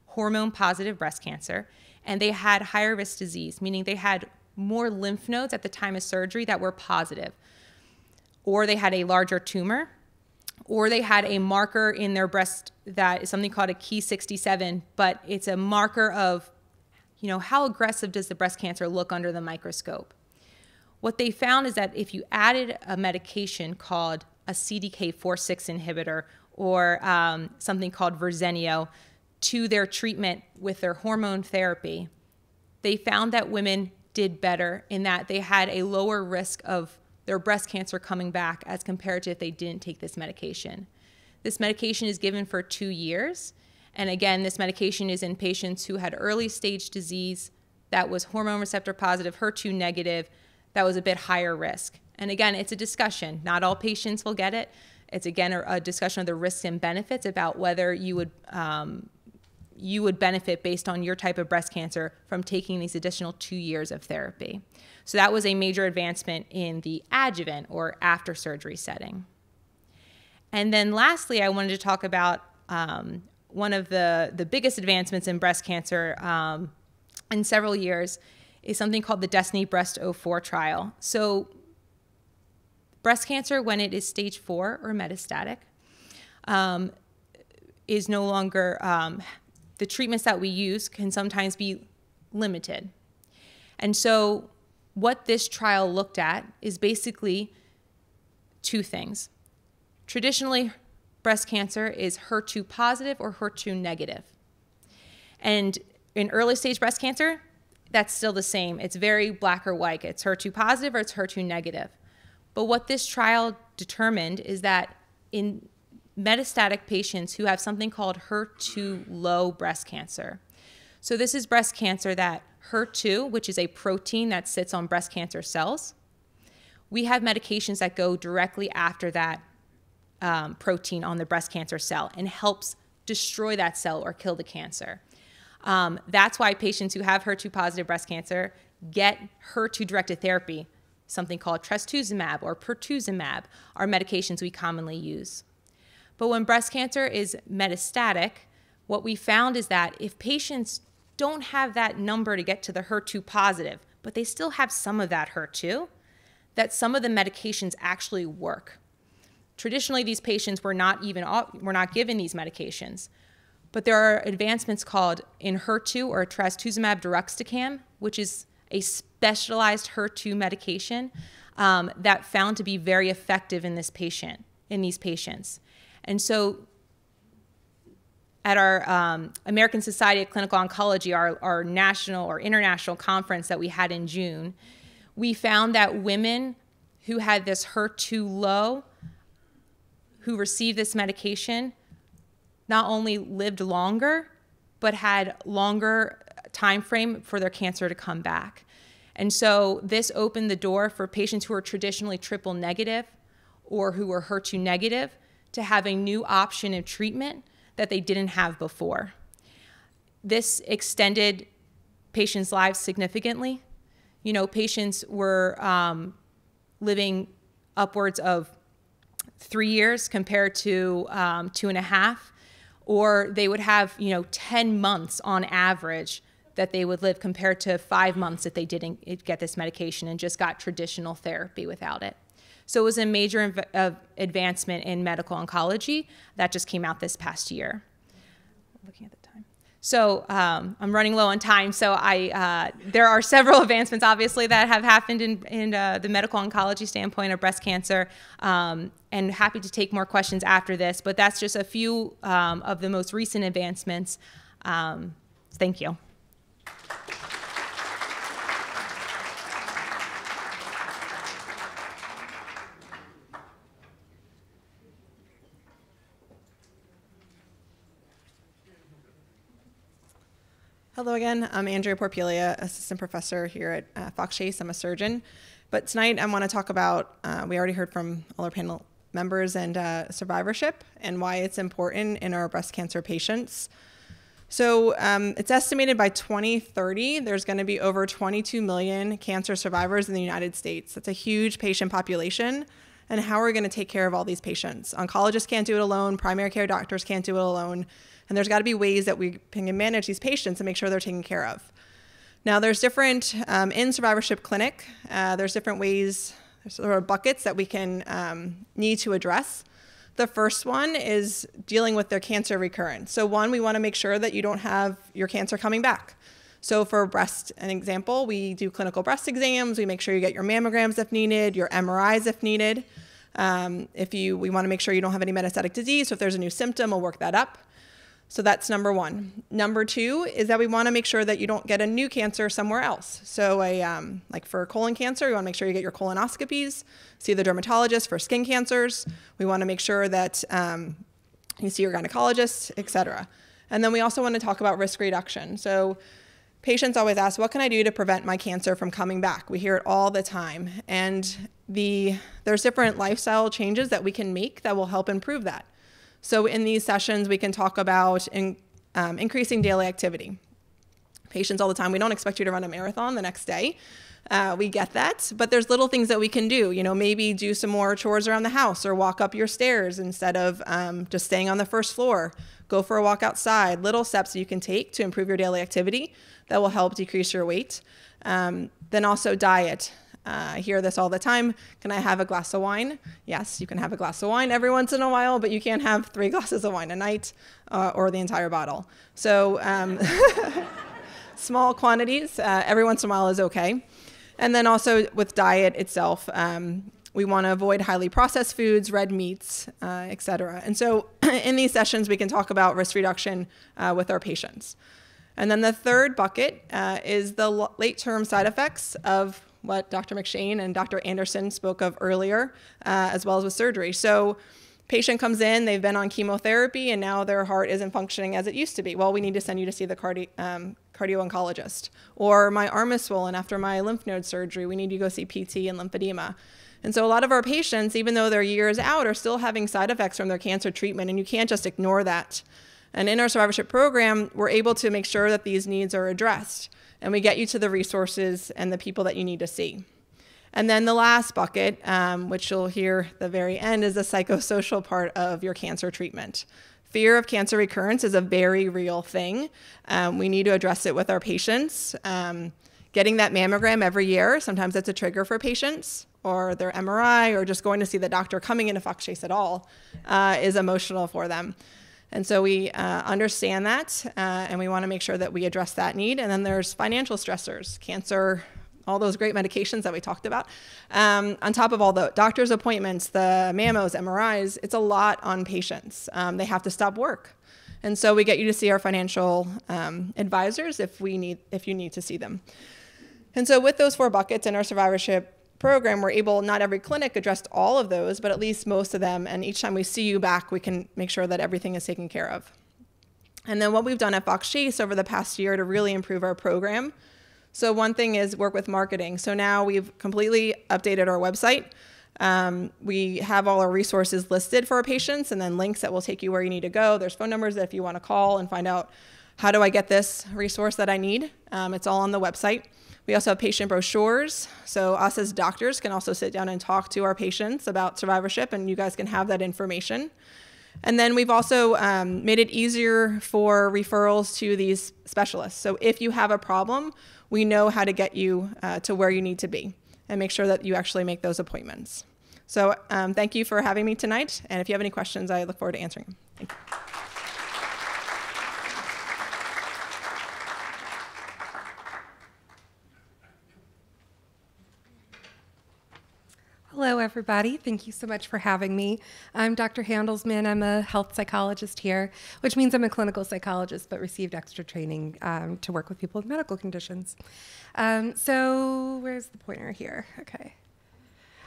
hormone-positive breast cancer, and they had higher-risk disease, meaning they had more lymph nodes at the time of surgery that were positive, or they had a larger tumor, or they had a marker in their breast that is something called a Ki sixty-seven, but it's a marker of, you know, how aggressive does the breast cancer look under the microscope. What they found is that if you added a medication called a C D K four six inhibitor or um, something called Verzenio to their treatment with their hormone therapy, they found that women did better in that they had a lower risk of their breast cancer coming back as compared to if they didn't take this medication. This medication is given for two years. And again, this medication is in patients who had early stage disease that was hormone receptor positive, H E R two negative, that was a bit higher risk. And again, it's a discussion. Not all patients will get it. It's again a, a discussion of the risks and benefits about whether you would, um, you would benefit based on your type of breast cancer from taking these additional two years of therapy. So that was a major advancement in the adjuvant or after surgery setting. And then lastly, I wanted to talk about um, one of the, the biggest advancements in breast cancer um, in several years is something called the Destiny Breast oh four trial. So breast cancer, when it is stage four or metastatic, um, is no longer um, the treatments that we use can sometimes be limited. And so what this trial looked at is basically two things. Traditionally, breast cancer is H E R two positive or H E R two negative. And in early stage breast cancer, that's still the same. It's very black or white. It's H E R two positive or it's H E R two negative. But what this trial determined is that in metastatic patients who have something called H E R two low breast cancer. So this is breast cancer that H E R two, which is a protein that sits on breast cancer cells, we have medications that go directly after that um, protein on the breast cancer cell and helps destroy that cell or kill the cancer. Um, that's why patients who have H E R two positive breast cancer get H E R two directed therapy, something called trastuzumab or pertuzumab, are medications we commonly use. But when breast cancer is metastatic, what we found is that if patients don't have that number to get to the H E R two positive, but they still have some of that H E R two, that some of the medications actually work. Traditionally, these patients were not even were not given these medications, but there are advancements called in H E R two or trastuzumab deruxtecan, which is a specialized H E R two medication um, that found to be very effective in this patient in these patients. And so at our um, American Society of Clinical Oncology, our, our national or international conference that we had in June, we found that women who had this H E R two low, who received this medication, not only lived longer, but had longer time frame for their cancer to come back. And so this opened the door for patients who are traditionally triple negative or who were H E R two negative to have a new option of treatment that they didn't have before. This extended patients' lives significantly. You know, patients were um, living upwards of three years compared to um, two and a half, or they would have, you know, ten months on average that they would live compared to five months if they didn't get this medication and just got traditional therapy without it. So it was a major inv- advancement in medical oncology that just came out this past year. Looking at the time. So um, I'm running low on time, so I, uh, there are several advancements, obviously, that have happened in, in uh, the medical oncology standpoint of breast cancer, um, and happy to take more questions after this, but that's just a few um, of the most recent advancements. Um, thank you. Hello again, I'm Andrea Porpiglia, Assistant Professor here at uh, Fox Chase. I'm a surgeon, but tonight I want to talk about, uh, we already heard from all our panel members, and uh, survivorship and why it's important in our breast cancer patients. So um, it's estimated by twenty thirty, there's going to be over twenty-two million cancer survivors in the United States. That's a huge patient population, and how are we going to take care of all these patients? Oncologists can't do it alone, primary care doctors can't do it alone. And there's got to be ways that we can manage these patients and make sure they're taken care of. Now, there's different, um, in survivorship clinic, uh, there's different ways, there's sort of buckets that we can um, need to address. The first one is dealing with their cancer recurrence. So one, we want to make sure that you don't have your cancer coming back. So for breast, an example, we do clinical breast exams, we make sure you get your mammograms if needed, your M R Is if needed. Um, if you, we want to make sure you don't have any metastatic disease, so if there's a new symptom, we'll work that up. So that's number one. Number two is that we want to make sure that you don't get a new cancer somewhere else. So a, um, like for colon cancer, you want to make sure you get your colonoscopies, see the dermatologist. For skin cancers, we want to make sure that um, you see your gynecologist, et cetera. And then we also want to talk about risk reduction. So patients always ask, what can I do to prevent my cancer from coming back? We hear it all the time. And the, there's different lifestyle changes that we can make that will help improve that. So in these sessions, we can talk about in, um, increasing daily activity. Patients all the time, we don't expect you to run a marathon the next day. Uh, we get that, but there's little things that we can do. You know, maybe do some more chores around the house, or walk up your stairs instead of um, just staying on the first floor. Go for a walk outside. Little steps you can take to improve your daily activity that will help decrease your weight. Um, then also diet. Uh, I hear this all the time. Can I have a glass of wine? Yes, you can have a glass of wine every once in a while, but you can't have three glasses of wine a night uh, or the entire bottle. So um, small quantities uh, every once in a while is okay. And then also with diet itself, um, we want to avoid highly processed foods, red meats, uh, et cetera. And so in these sessions, we can talk about risk reduction uh, with our patients. And then the third bucket uh, is the late-term side effects of what Doctor McShane and Doctor Anderson spoke of earlier, uh, as well as with surgery. So patient comes in, they've been on chemotherapy, and now their heart isn't functioning as it used to be. Well, we need to send you to see the cardi um, cardio-oncologist. Or my arm is swollen after my lymph node surgery. We need you to go see P T and lymphedema. And so a lot of our patients, even though they're years out, are still having side effects from their cancer treatment, and you can't just ignore that. And in our survivorship program, we're able to make sure that these needs are addressed, and we get you to the resources and the people that you need to see. And then the last bucket, um, which you'll hear at the very end, is the psychosocial part of your cancer treatment. Fear of cancer recurrence is a very real thing. Um, we need to address it with our patients. Um, getting that mammogram every year, sometimes that's a trigger for patients, or their M R I, or just going to see the doctor, coming into Fox Chase at all, uh, is emotional for them. And so we uh, understand that, uh, and we want to make sure that we address that need. And then there's financial stressors, cancer, all those great medications that we talked about. Um, on top of all the doctor's appointments, the mammos, M R Is, it's a lot on patients. Um, they have to stop work. And so we get you to see our financial um, advisors if, we need, if you need to see them. And so with those four buckets in our survivorship program, we're able, not every clinic addressed all of those, but at least most of them, and each time we see you back, we can make sure that everything is taken care of. And then what we've done at Fox Chase over the past year to really improve our program. So one thing is work with marketing. So now we've completely updated our website. Um, we have all our resources listed for our patients, and then links that will take you where you need to go. There's phone numbers that if you want to call and find out, how do I get this resource that I need? Um, it's all on the website. We also have patient brochures, so us as doctors can also sit down and talk to our patients about survivorship, and you guys can have that information. And then we've also um, made it easier for referrals to these specialists. So if you have a problem, we know how to get you uh, to where you need to be and make sure that you actually make those appointments. So um, thank you for having me tonight. And if you have any questions, I look forward to answering them. Thank you. Hello, everybody. Thank you so much for having me. I'm Doctor Handelsman. I'm a health psychologist here, which means I'm a clinical psychologist, but received extra training um, to work with people with medical conditions. Um, so where's the pointer here? Okay.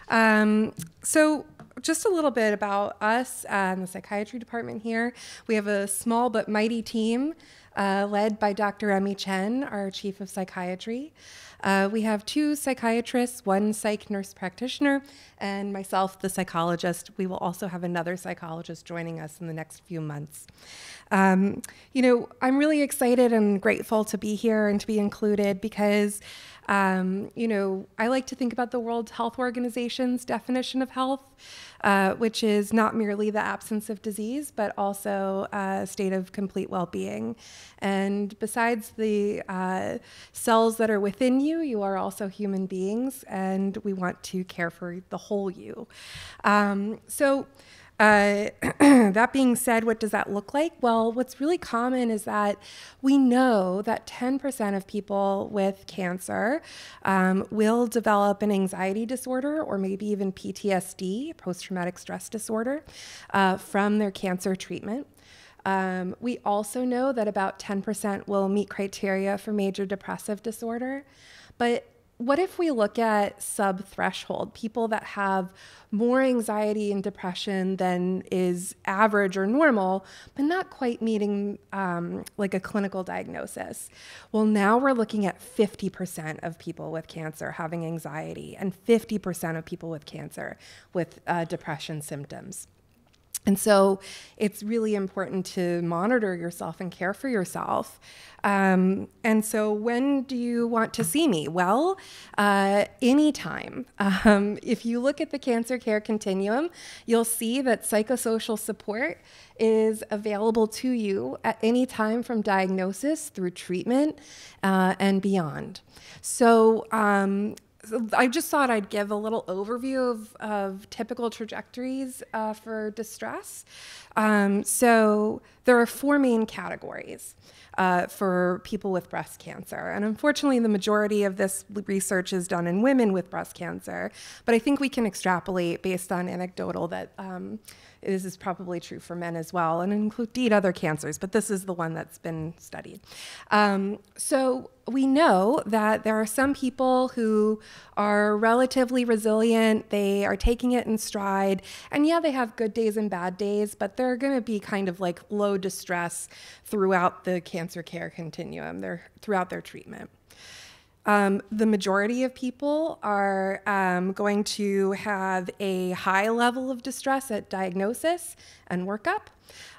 Um, so just a little bit about us and um, the psychiatry department here. We have a small but mighty team uh, led by Doctor Emmy Chen, our chief of psychiatry. Uh, we have two psychiatrists, one psych nurse practitioner, and myself, the psychologist. We will also have another psychologist joining us in the next few months. Um, you know, I'm really excited and grateful to be here and to be included because, um, you know, I like to think about the World Health Organization's definition of health, uh, which is not merely the absence of disease, but also a state of complete well-being. And besides the uh, cells that are within you, you are also human beings, and we want to care for the whole you. Um, so uh, that being said, what does that look like? Well, what's really common is that we know that ten percent of people with cancer um, will develop an anxiety disorder or maybe even P T S D, post-traumatic stress disorder, uh, from their cancer treatment. Um, we also know that about ten percent will meet criteria for major depressive disorder. But what if we look at sub-threshold, people that have more anxiety and depression than is average or normal, but not quite meeting um, like a clinical diagnosis? Well, now we're looking at fifty percent of people with cancer having anxiety and fifty percent of people with cancer with uh, depression symptoms. And so it's really important to monitor yourself and care for yourself. Um, and so when do you want to see me? Well, uh, anytime. Um, if you look at the cancer care continuum, you'll see that psychosocial support is available to you at any time from diagnosis through treatment uh, and beyond. So, um, So I just thought I'd give a little overview of, of typical trajectories uh, for distress. Um, so there are four main categories uh, for people with breast cancer. And unfortunately, the majority of this research is done in women with breast cancer. But I think we can extrapolate based on anecdotal that um, this is probably true for men as well, and indeed other cancers. But this is the one that's been studied. Um, so we know that there are some people who are relatively resilient. They are taking it in stride. And yeah, they have good days and bad days, but they're going to be kind of like low distress throughout the cancer care continuum, their, throughout their treatment. Um, the majority of people are um, going to have a high level of distress at diagnosis and workup.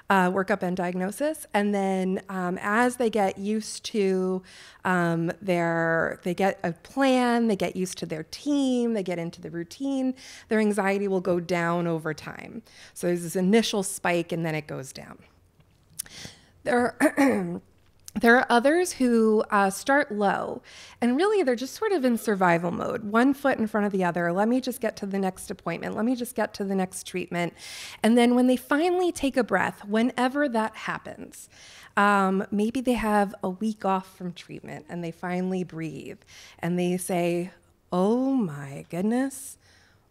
Uh, workup and diagnosis, and then um, as they get used to um, their, they get a plan, they get used to their team, they get into the routine, their anxiety will go down over time. So there's this initial spike and then it goes down. There are There are others who uh, start low, and really they're just sort of in survival mode, one foot in front of the other. Let me just get to the next appointment. Let me just get to the next treatment. And then when they finally take a breath, whenever that happens, um, maybe they have a week off from treatment and they finally breathe and they say, oh my goodness,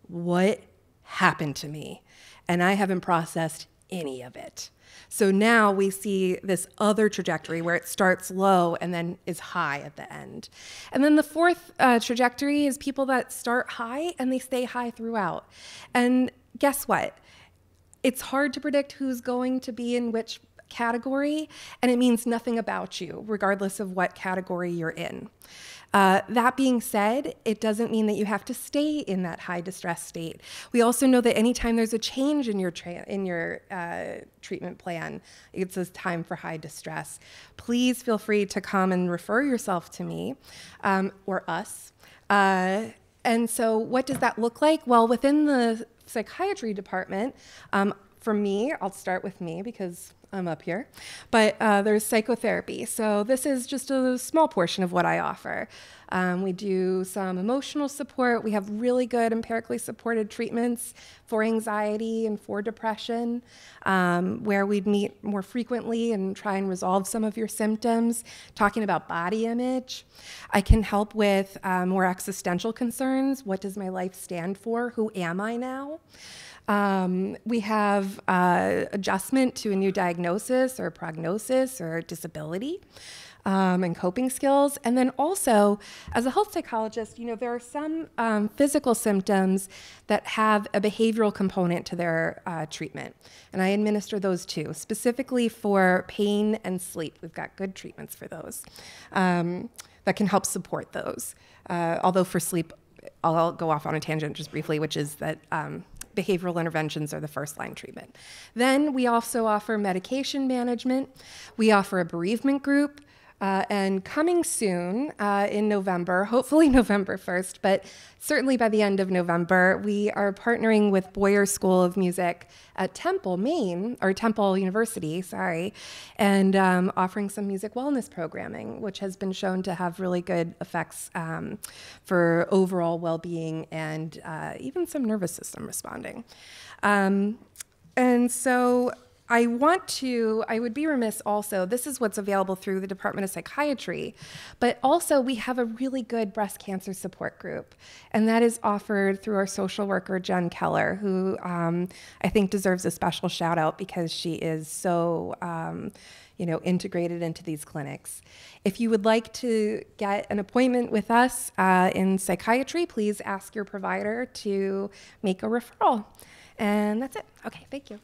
what happened to me? And I haven't processed any of it. So now we see this other trajectory where it starts low and then is high at the end. And then the fourth uh, trajectory is people that start high and they stay high throughout. And guess what? It's hard to predict who's going to be in which category, and it means nothing about you, regardless of what category you're in. Uh, that being said, it doesn't mean that you have to stay in that high distress state. We also know that anytime there's a change in your, tra in your uh, treatment plan, it's a time for high distress. Please feel free to come and refer yourself to me um, or us. Uh, and so what does that look like? Well, within the psychiatry department, um, For me, I'll start with me because I'm up here, but uh, there's psychotherapy. So this is just a small portion of what I offer. Um, we do some emotional support. We have really good empirically supported treatments for anxiety and for depression, um, where we'd meet more frequently and try and resolve some of your symptoms, talking about body image. I can help with uh, more existential concerns. What does my life stand for? Who am I now? Um, we have uh, adjustment to a new diagnosis or prognosis or disability, um, and coping skills. And then also, as a health psychologist, you know, there are some um, physical symptoms that have a behavioral component to their uh, treatment. And I administer those too, specifically for pain and sleep. We've got good treatments for those um, that can help support those. Uh, although for sleep, I'll go off on a tangent just briefly, which is that um, behavioral interventions are the first line treatment. Then we also offer medication management. We offer a bereavement group, uh, and coming soon uh, in November, hopefully November first, but certainly by the end of November, we are partnering with Boyer School of Music at Temple, Maine, or Temple University, sorry, and um, offering some music wellness programming, which has been shown to have really good effects um, for overall well-being and uh, even some nervous system responding. Um, and so I want to, I would be remiss also, this is what's available through the Department of Psychiatry, but also we have a really good breast cancer support group, and that is offered through our social worker, Jen Keller, who um, I think deserves a special shout out because she is so, um, you know, integrated into these clinics. If you would like to get an appointment with us uh, in psychiatry, please ask your provider to make a referral. And that's it. Okay, thank you.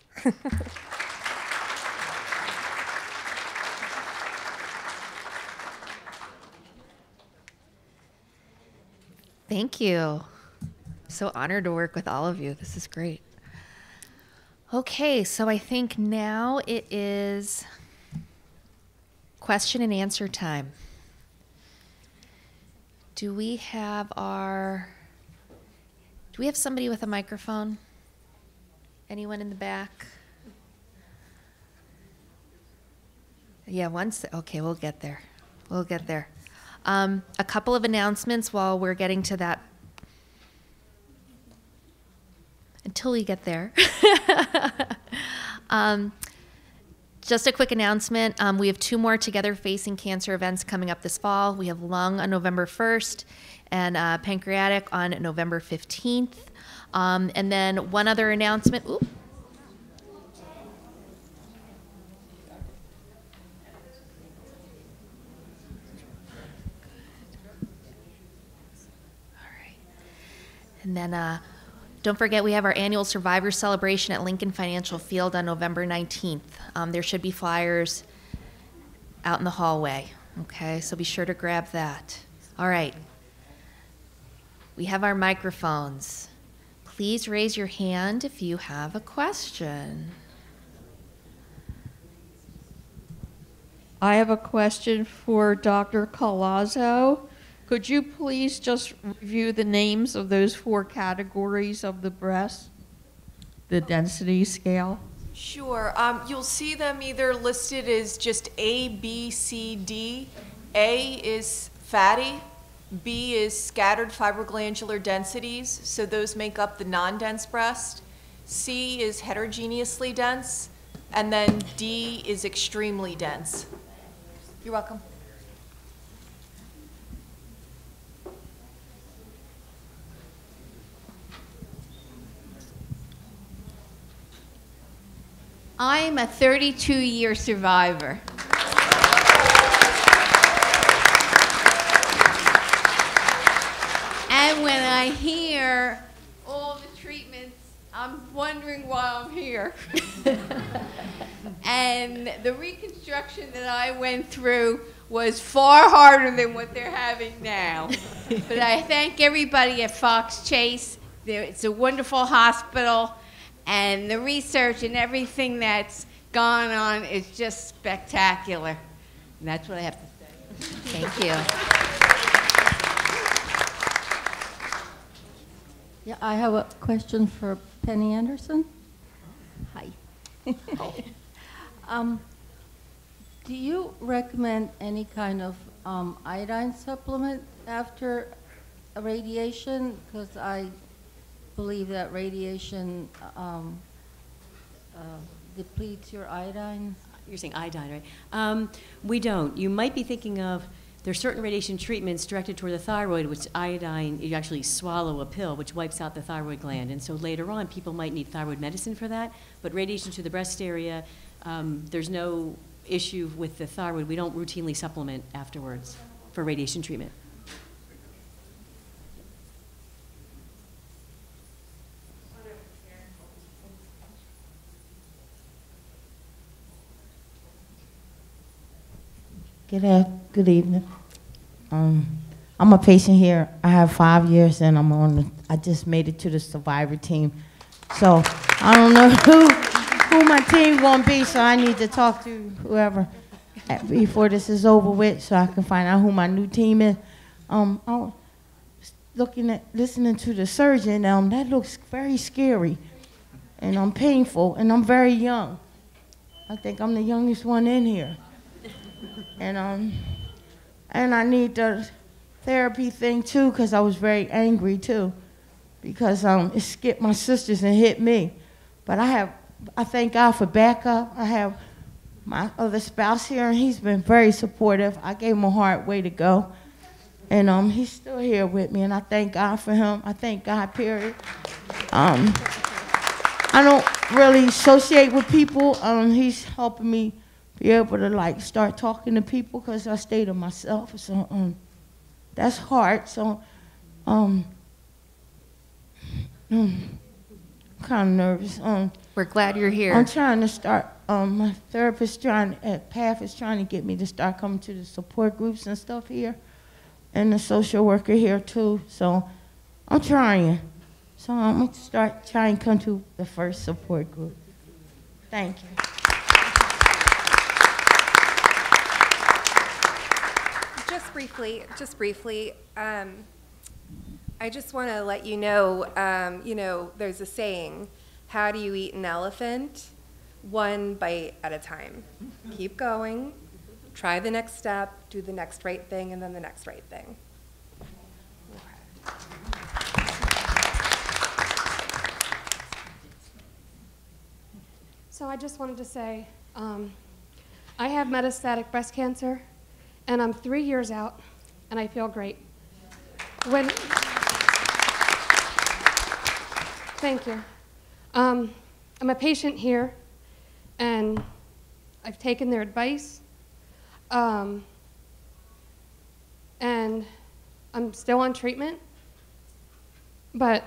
Thank you. So honored to work with all of you. This is great. Okay, so I think now it is question and answer time. Do we have our, do we have somebody with a microphone? Anyone in the back? Yeah, once, okay, we'll get there. We'll get there. Um, a couple of announcements while we're getting to that. Until we get there. um, just a quick announcement. Um, we have two more Together Facing Cancer events coming up this fall. We have lung on November first and uh, pancreatic on November fifteenth. Um, and then one other announcement. Ooh. And then uh, don't forget, we have our annual Survivor Celebration at Lincoln Financial Field on November nineteenth. Um, there should be flyers out in the hallway, okay? So be sure to grab that. All right. We have our microphones. Please raise your hand if you have a question. I have a question for Doctor Colazzo. Could you please just review the names of those four categories of the breast, the density scale? Sure. Um, you'll see them either listed as just A, B, C, D. A is fatty. B is scattered fibroglandular densities, so those make up the non-dense breast. C is heterogeneously dense. And then D is extremely dense. You're welcome. I'm a thirty-two year survivor. And when I hear all the treatments, I'm wondering why I'm here. And the reconstruction that I went through was far harder than what they're having now. But I thank everybody at Fox Chase. It's a wonderful hospital. And the research and everything that's gone on is just spectacular. And that's what I have to say. Thank you. Yeah, I have a question for Penny Anderson. Hi. um, do you recommend any kind of um, iodine supplement after radiation? Because I believe that radiation um, uh, depletes your iodine. You're saying iodine, right? Um, we don't. You might be thinking of, there are certain radiation treatments directed toward the thyroid, which iodine, you actually swallow a pill, which wipes out the thyroid gland. And so later on, people might need thyroid medicine for that. But radiation to the breast area, um, there's no issue with the thyroid. We don't routinely supplement afterwards for radiation treatment. Good, good evening. Um, I'm a patient here. I have five years, and I'm on. The, I just made it to the survivor team, so I don't know who who my team gonna be. So I need to talk to whoever before this is over with, so I can find out who my new team is. Um, I was looking at listening to the surgeon. Um, that looks very scary, and I'm painful, and I'm very young. I think I'm the youngest one in here. And um, and I need the therapy thing too, because I was very angry too, because um, it skipped my sisters and hit me. But I have, I thank God for backup. I have my other spouse here, and he's been very supportive. I gave him a hard way to go, and um, he's still here with me, and I thank God for him. I thank God, period. Um, I don't really associate with people. Um, he's helping me be able to like start talking to people, because I stay to myself, so um, that's hard. So um, I'm kind of nervous. Um, We're glad you're here. I'm trying to start, um, my therapist trying, uh, Path is trying to get me to start coming to the support groups and stuff here, and the social worker here too, so I'm trying. So I'm going to start trying to come to the first support group. Thank you. Just briefly, just briefly, um, I just want to let you know, um, you know, there's a saying, how do you eat an elephant? One bite at a time. Keep going, try the next step, do the next right thing, and then the next right thing. So I just wanted to say, um, I have metastatic breast cancer, and I'm three years out, and I feel great. When, thank you. Um, I'm a patient here, and I've taken their advice, um, and I'm still on treatment, but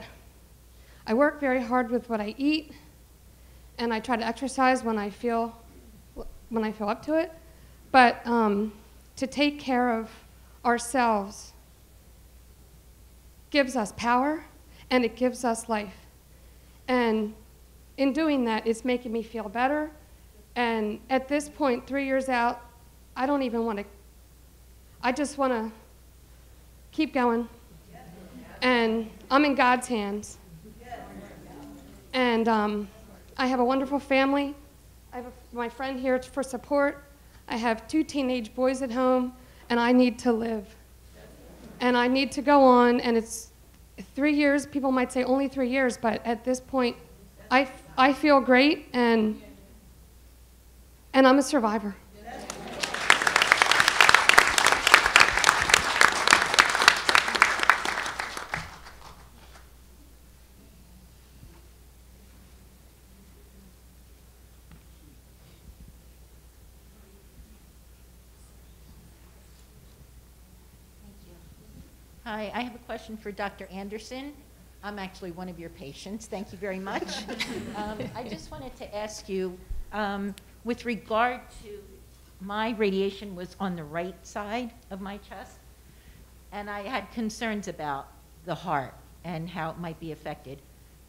I work very hard with what I eat, and I try to exercise when I feel, when I feel up to it, but um, to take care of ourselves gives us power, and it gives us life. And in doing that, it's making me feel better. And at this point, three years out, I don't even want to, I just want to keep going. And I'm in God's hands. And um, I have a wonderful family. I have a, my friend here for support. I have two teenage boys at home, and I need to live. And I need to go on, and it's three years. People might say only three years, but at this point, I, I feel great, and, and I'm a survivor. Hi, I have a question for Doctor Anderson. I'm actually one of your patients. Thank you very much. um, I just wanted to ask you, um, with regard to my radiation was on the right side of my chest, and I had concerns about the heart and how it might be affected.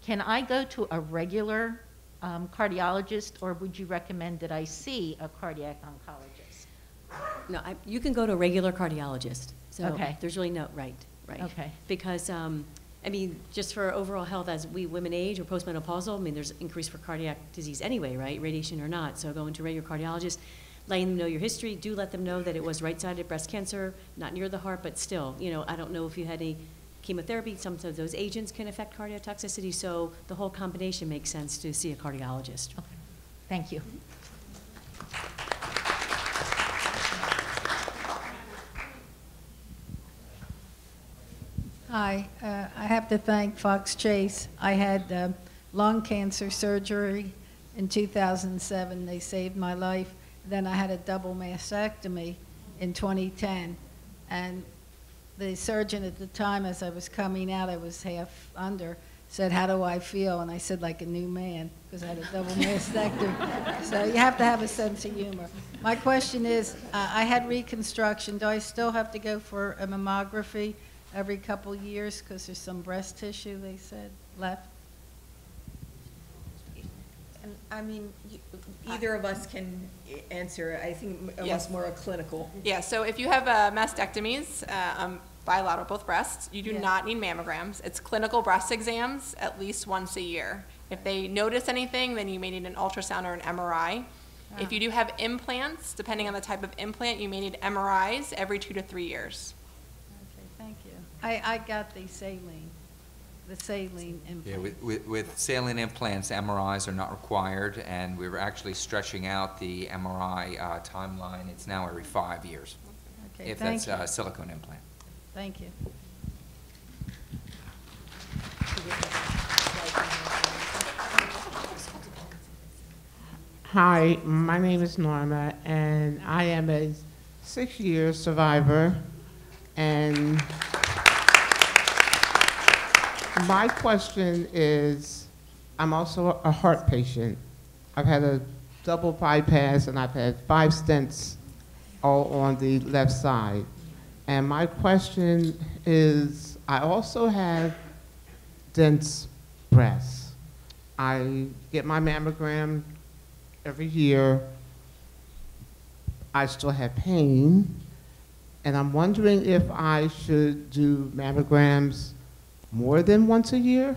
Can I go to a regular um, cardiologist, or would you recommend that I see a cardiac oncologist? No, I, you can go to a regular cardiologist. So okay. There's really no, right. Right. Okay. Because um, I mean, just for overall health as we women age or postmenopausal, I mean, there's increase for cardiac disease anyway, right? Radiation or not. So going to your cardiologist, letting them know your history. Do let them know that it was right-sided breast cancer, not near the heart, but still. You know, I don't know if you had any chemotherapy. Sometimes those agents can affect cardiotoxicity. So the whole combination makes sense to see a cardiologist. Okay. Thank you. Hi, uh, I have to thank Fox Chase. I had uh, lung cancer surgery in two thousand seven. They saved my life. Then I had a double mastectomy in twenty ten. And the surgeon at the time, as I was coming out, I was half under, said, "How do I feel?" And I said, "Like a new man," because I had a double mastectomy. So you have to have a sense of humor. My question is, uh, I had reconstruction. Do I still have to go for a mammography every couple years, because there's some breast tissue, they said, left? And, I mean, you, either of us can answer. I think it yes. was more a clinical. Yeah, so if you have uh, mastectomies, uh, um, bilateral, both breasts, you do yeah. not need mammograms. It's clinical breast exams at least once a year. If they notice anything, then you may need an ultrasound or an M R I. Ah. If you do have implants, depending on the type of implant, you may need M R Is every two to three years. I, I got the saline, the saline implant. Yeah, with, with, with saline implants, M R Is are not required, and we were actually stretching out the M R I uh, timeline. It's now every five years, okay, if that's a uh, silicone implant. Thank you. Hi, my name is Norma, and I am a six-year survivor, and my question is, I'm also a heart patient. I've had a double bypass and I've had five stents all on the left side. And my question is, I also have dense breasts. I get my mammogram every year. I still have pain. And I'm wondering if I should do mammograms more than once a year?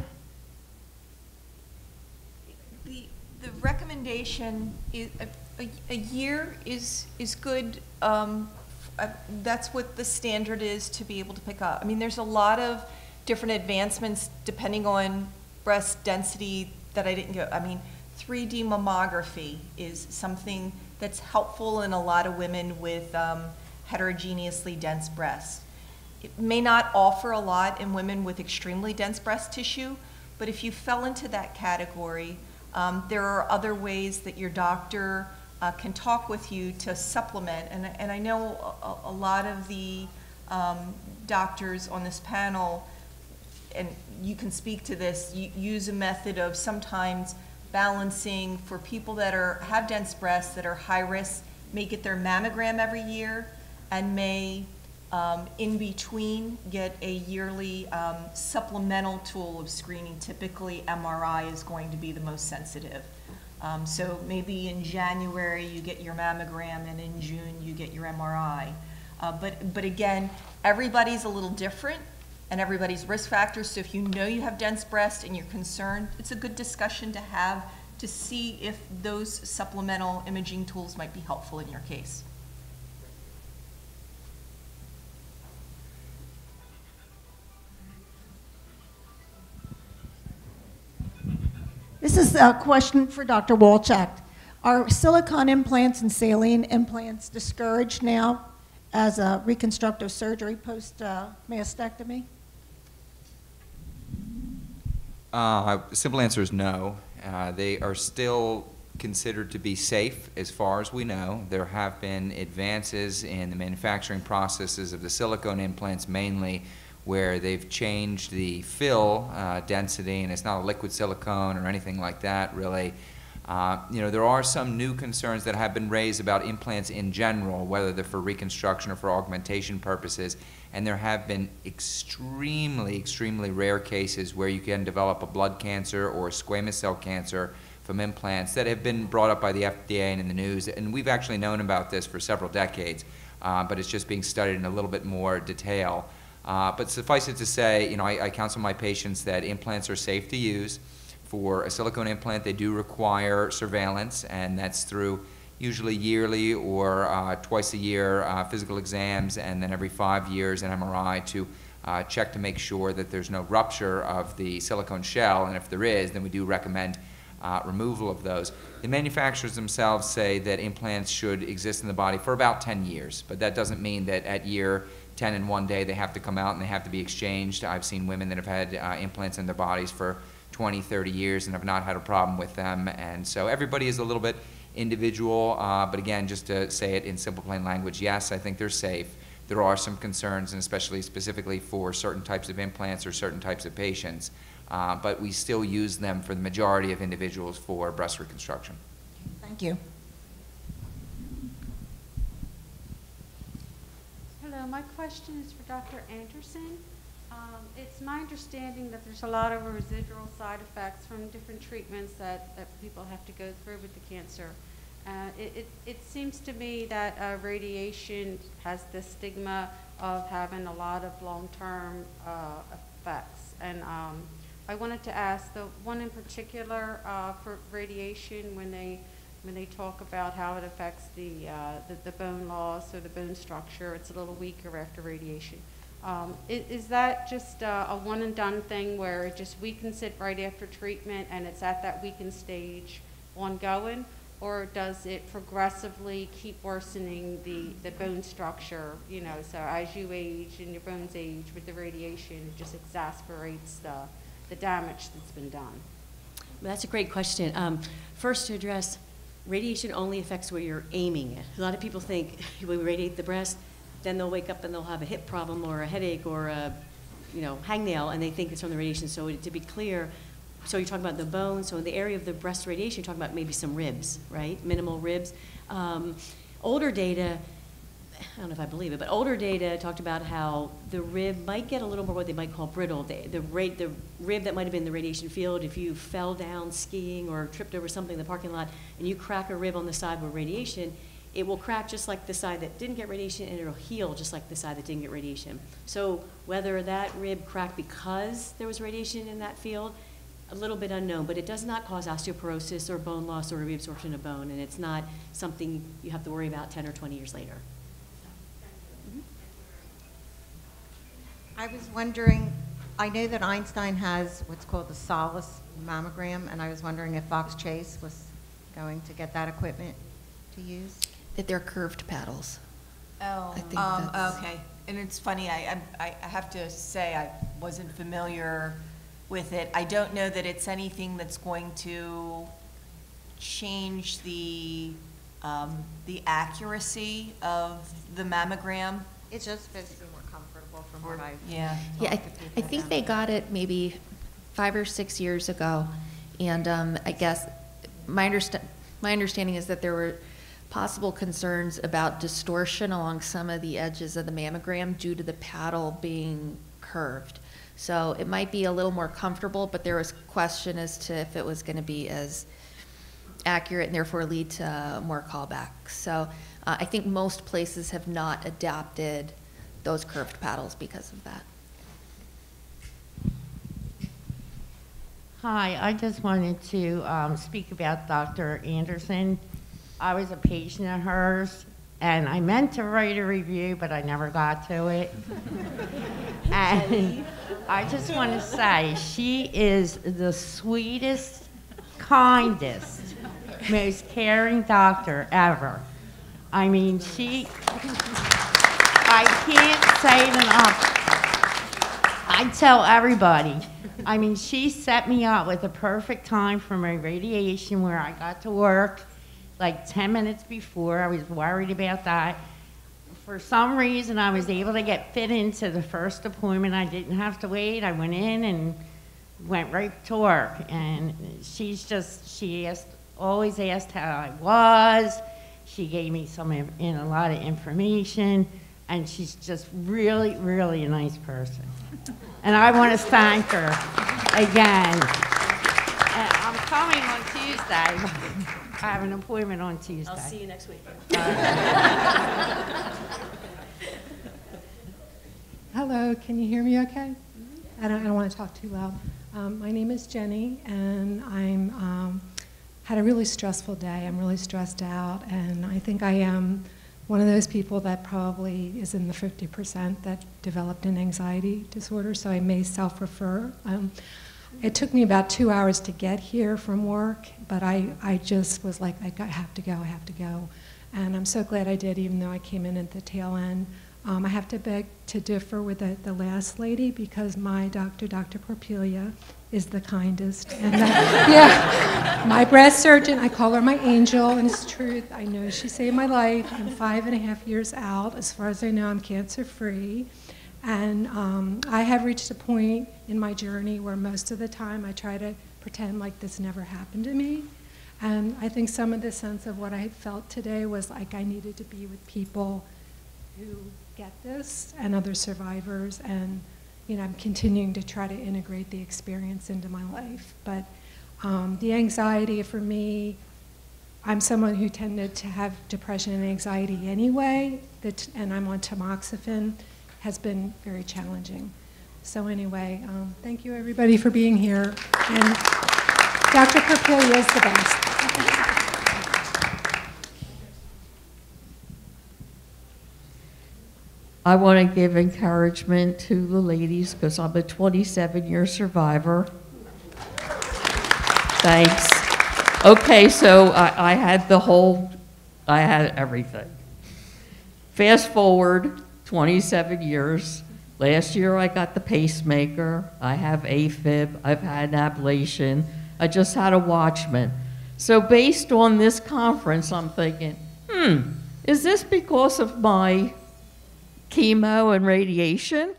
The, the recommendation is a, a, a year is, is good. Um, uh, that's what the standard is to be able to pick up. I mean, there's a lot of different advancements depending on breast density that I didn't get. I mean, three D mammography is something that's helpful in a lot of women with um, heterogeneously dense breasts. It may not offer a lot in women with extremely dense breast tissue, but if you fell into that category, um, there are other ways that your doctor uh, can talk with you to supplement. And, and I know a, a lot of the um, doctors on this panel, and you can speak to this, you use a method of sometimes balancing for people that are have dense breasts, that are high risk, may get their mammogram every year, and may Um, in between, get a yearly um, supplemental tool of screening. Typically, M R I is going to be the most sensitive. Um, so maybe in January you get your mammogram, and in June you get your M R I. Uh, but, but again, everybody's a little different, and everybody's risk factors. So if you know you have dense breast and you're concerned, it's a good discussion to have to see if those supplemental imaging tools might be helpful in your case. This is a question for Doctor Walczak. Are silicone implants and saline implants discouraged now as a reconstructive surgery post uh, mastectomy? Uh, simple answer is no. Uh, they are still considered to be safe as far as we know. There have been advances in the manufacturing processes of the silicone implants mainly, where they've changed the fill uh, density, and it's not a liquid silicone or anything like that, really. Uh, you know, there are some new concerns that have been raised about implants in general, whether they're for reconstruction or for augmentation purposes, and there have been extremely, extremely rare cases where you can develop a blood cancer or squamous cell cancer from implants that have been brought up by the F D A and in the news, and we've actually known about this for several decades, uh, but it's just being studied in a little bit more detail. Uh, but suffice it to say, you know, I, I counsel my patients that implants are safe to use. For a silicone implant, they do require surveillance, and that's through usually yearly or uh, twice a year uh, physical exams, and then every five years an M R I to uh, check to make sure that there's no rupture of the silicone shell, and if there is, then we do recommend uh, removal of those. The manufacturers themselves say that implants should exist in the body for about ten years, but that doesn't mean that at year ten and one day they have to come out and they have to be exchanged. I've seen women that have had uh, implants in their bodies for twenty, thirty years and have not had a problem with them, and so everybody is a little bit individual, uh, but again, just to say it in simple plain language, yes, I think they're safe. There are some concerns, and especially specifically for certain types of implants or certain types of patients, uh, but we still use them for the majority of individuals for breast reconstruction. Thank you. Hello, my question is for Doctor Anderson. Um, it's my understanding that there's a lot of residual side effects from different treatments that, that people have to go through with the cancer. Uh, it, it, it seems to me that uh, radiation has this stigma of having a lot of long-term uh, effects. And um, I wanted to ask the one in particular uh, for radiation, when they, when they talk about how it affects the, uh, the, the bone loss or the bone structure, it's a little weaker after radiation. Um, is, is that just uh, a one and done thing where it just weakens it right after treatment and it's at that weakened stage ongoing, or does it progressively keep worsening the, the bone structure, you know, so as you age and your bones age with the radiation, it just exacerbates the, the damage that's been done? Well, that's a great question. Um, first to address, radiation only affects where you're aiming it. A lot of people think when we radiate the breast, then they'll wake up and they'll have a hip problem or a headache or a, you know, hangnail, and they think it's from the radiation. So to be clear, so you're talking about the bone. So in the area of the breast radiation, you're talking about maybe some ribs, right? Minimal ribs. Um, older data, I don't know if I believe it, but older data talked about how the rib might get a little more what they might call brittle. The, the, rate, the rib that might have been in the radiation field, if you fell down skiing or tripped over something in the parking lot and you crack a rib on the side with radiation, it will crack just like the side that didn't get radiation, and it'll heal just like the side that didn't get radiation. So whether that rib cracked because there was radiation in that field, a little bit unknown, but it does not cause osteoporosis or bone loss or reabsorption of bone, and it's not something you have to worry about ten or twenty years later. Mm-hmm. I was wondering, I know that Einstein has what's called the Solace mammogram, and I was wondering if Fox Chase was going to get that equipment to use? That they're curved paddles. Oh, I think um, that's okay. And it's funny, I, I, I have to say I wasn't familiar with it. I don't know that it's anything that's going to change the, um, the accuracy of the mammogram. It just feels more comfortable from what I've Yeah, yeah I, I think they got it maybe five or six years ago. And um, I guess my, understa my understanding is that there were possible concerns about distortion along some of the edges of the mammogram due to the paddle being curved. So it might be a little more comfortable, but there was question as to if it was going to be as accurate and therefore lead to more callbacks. So uh, I think most places have not adapted those curved paddles because of that. Hi, I just wanted to um, speak about Doctor Anderson. I was a patient of hers, and I meant to write a review, but I never got to it. And I just want to say, she is the sweetest, kindest, most caring doctor ever. I mean, she, I can't say it enough. I tell everybody. I mean, she set me up with the perfect time for my radiation where I got to work. Like ten minutes before, I was worried about that. For some reason, I was able to get fit into the first appointment. I didn't have to wait. I went in and went right to work. And she's just, she asked, always asked how I was. She gave me some, in a lot of information. And she's just really, really a nice person. And I want to thank her again. And I'm coming on Tuesday. I have an appointment on Tuesday. I'll see you next week. Uh, Hello, can you hear me okay? I don't, I don't want to talk too loud. Um, my name is Jenny, and I'm um, had a really stressful day. I'm really stressed out, and I think I am one of those people that probably is in the fifty percent that developed an anxiety disorder, so I may self-refer. Um, it took me about two hours to get here from work, but I, I just was like, I have to go, I have to go. And I'm so glad I did, even though I came in at the tail end. Um, I have to beg to differ with the, the last lady, because my doctor, Dr. Porpiglia, is the kindest. And that, yeah, my breast surgeon, I call her my angel, and it's truth. I know she saved my life. I'm five and a half years out. As far as I know, I'm cancer-free. And um, I have reached a point in my journey where most of the time I try to pretend like this never happened to me. And I think some of the sense of what I felt today was like I needed to be with people who get this and other survivors, and you know, I'm continuing to try to integrate the experience into my life. But um, the anxiety for me, I'm someone who tended to have depression and anxiety anyway, that, and I'm on tamoxifen, has been very challenging. So anyway, um, thank you everybody for being here, and Doctor Porpiglia is the best. I want to give encouragement to the ladies, because I'm a twenty-seven year survivor. Thanks. Okay, so I, I had the whole, I had everything. Fast forward twenty-seven years. Last year I got the pacemaker. I have AFib. I've had an ablation. I just had a Watchman. So based on this conference, I'm thinking, hmm, is this because of my chemo and radiation?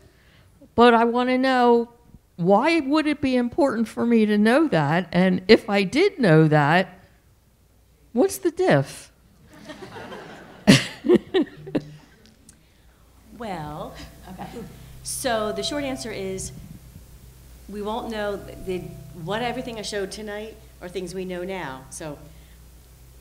But I want to know, why would it be important for me to know that? And if I did know that, what's the diff? Well, okay. So the short answer is we won't know the, what everything I showed tonight or things we know now. So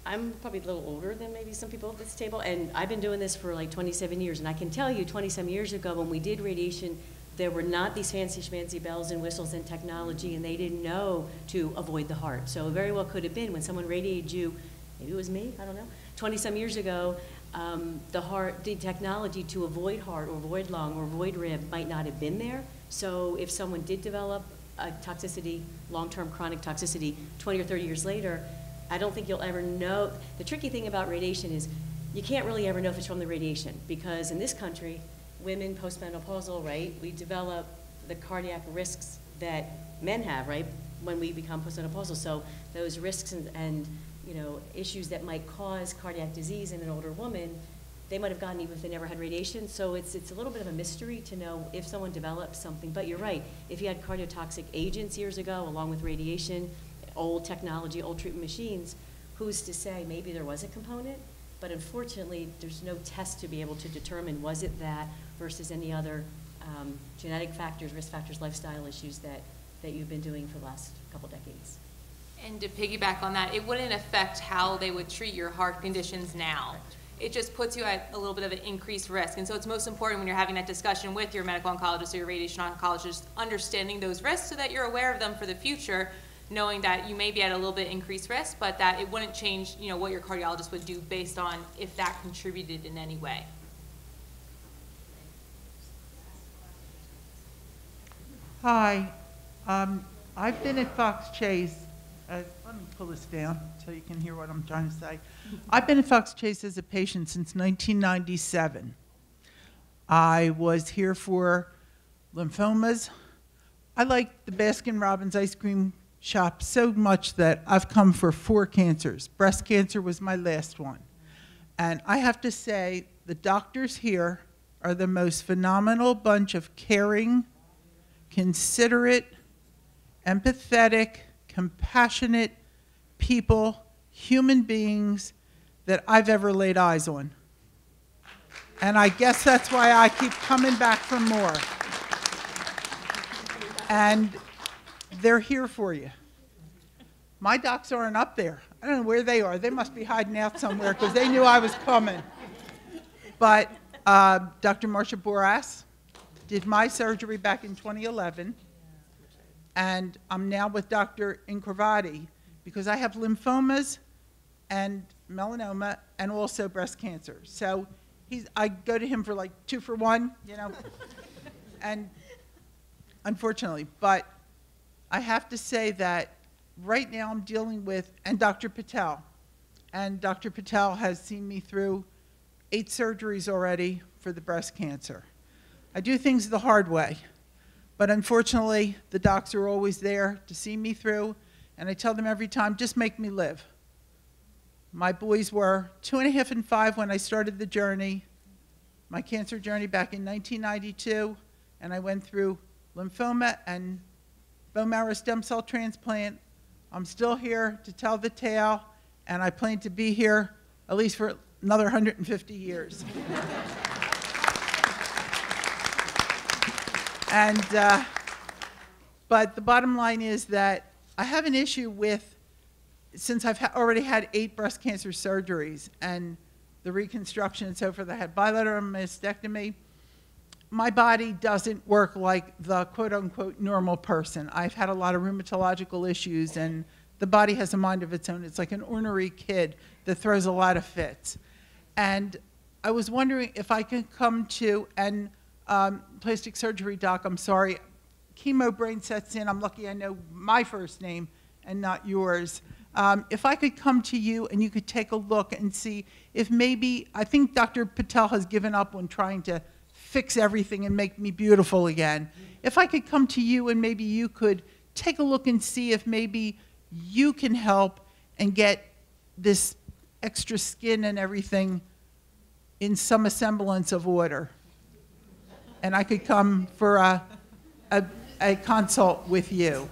I'm probably a little older than maybe some people at this table, and I've been doing this for like twenty-seven years, and I can tell you twenty-some years ago when we did radiation, there were not these fancy schmancy bells and whistles and technology, and they didn't know to avoid the heart. So very well could have been when someone radiated you, maybe it was me, I don't know, twenty-some years ago, um, the heart, the technology to avoid heart or avoid lung or avoid rib might not have been there. So if someone did develop a toxicity, long-term chronic toxicity, twenty or thirty years later, I don't think you'll ever know. The tricky thing about radiation is you can't really ever know if it's from the radiation, because in this country, women postmenopausal, right, we develop the cardiac risks that men have, right, when we become postmenopausal. So those risks and, and you know, issues that might cause cardiac disease in an older woman, they might have gotten even if they never had radiation. So it's, it's a little bit of a mystery to know if someone develops something. But you're right, if you had cardiotoxic agents years ago along with radiation, old technology, old treatment machines, who's to say maybe there was a component, but unfortunately there's no test to be able to determine was it that versus any other um, genetic factors, risk factors, lifestyle issues that, that you've been doing for the last couple decades. And to piggyback on that, it wouldn't affect how they would treat your heart conditions now. Right. It just puts you at a little bit of an increased risk. And so it's most important when you're having that discussion with your medical oncologist or your radiation oncologist, understanding those risks so that you're aware of them for the future, knowing that you may be at a little bit increased risk, but that it wouldn't change, you know, what your cardiologist would do based on if that contributed in any way. Hi, um, I've been at Fox Chase. Uh, let me pull this down so you can hear what I'm trying to say. I've been at Fox Chase as a patient since nineteen ninety-seven. I was here for lymphomas. I like the Baskin-Robbins ice cream shop so much that I've come for four cancers. Breast cancer was my last one. And I have to say, the doctors here are the most phenomenal bunch of caring, considerate, empathetic, compassionate people, human beings that I've ever laid eyes on. And I guess that's why I keep coming back for more. And they're here for you. My docs aren't up there. I don't know where they are. They must be hiding out somewhere because they knew I was coming. But uh, Doctor Marcia Boras, did my surgery back in twenty eleven, and I'm now with Doctor Incravati because I have lymphomas and melanoma and also breast cancer. So he's, I go to him for like two for one, you know, and unfortunately. But I have to say that right now I'm dealing with, and Doctor Patel, and Doctor Patel has seen me through eight surgeries already for the breast cancer. I do things the hard way, but unfortunately, the docs are always there to see me through, and I tell them every time, just make me live. My boys were two and a half and five when I started the journey, my cancer journey back in nineteen ninety-two, and I went through lymphoma and bone marrow stem cell transplant. I'm still here to tell the tale, and I plan to be here at least for another one hundred fifty years. And, uh, but the bottom line is that I have an issue with, since I've ha already had eight breast cancer surgeries and the reconstruction and so forth, I had bilateral mastectomy, my body doesn't work like the quote-unquote normal person. I've had a lot of rheumatological issues, and the body has a mind of its own. It's like an ornery kid that throws a lot of fits. And I was wondering if I could come to, and um, plastic surgery doc, I'm sorry, chemo brain sets in. I'm lucky I know my first name and not yours. Um, if I could come to you and you could take a look and see if maybe, I think Doctor Patel has given up on trying to fix everything and make me beautiful again. If I could come to you and maybe you could take a look and see if maybe you can help and get this extra skin and everything in some semblance of order. And I could come for a, a, a consult with you.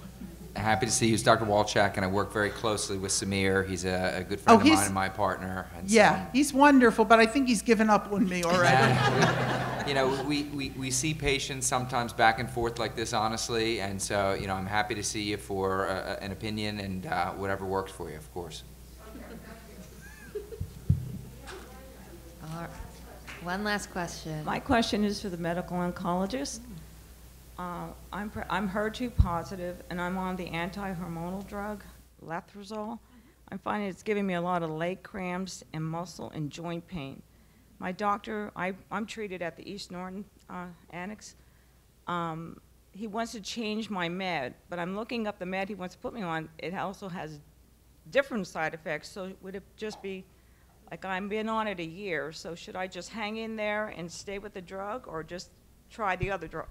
Happy to see you. It's Doctor Walczak, and I work very closely with Samir. He's a, a good friend oh, of mine and my partner. And yeah, so, he's wonderful, but I think he's given up on me already. We, you know, we, we, we see patients sometimes back and forth like this, honestly, and so, you know, I'm happy to see you for uh, an opinion and uh, whatever works for you, of course. Uh, one last question. My question is for the medical oncologist. Uh, I'm, I'm H E R two positive, and I'm on the anti-hormonal drug, letrozole. I'm finding it's giving me a lot of leg cramps and muscle and joint pain. My doctor, I, I'm treated at the East Norton uh, Annex. Um, he wants to change my med, but I'm looking up the med he wants to put me on. It also has different side effects, so would it just be like I've been on it a year, so should I just hang in there and stay with the drug or just try the other drug?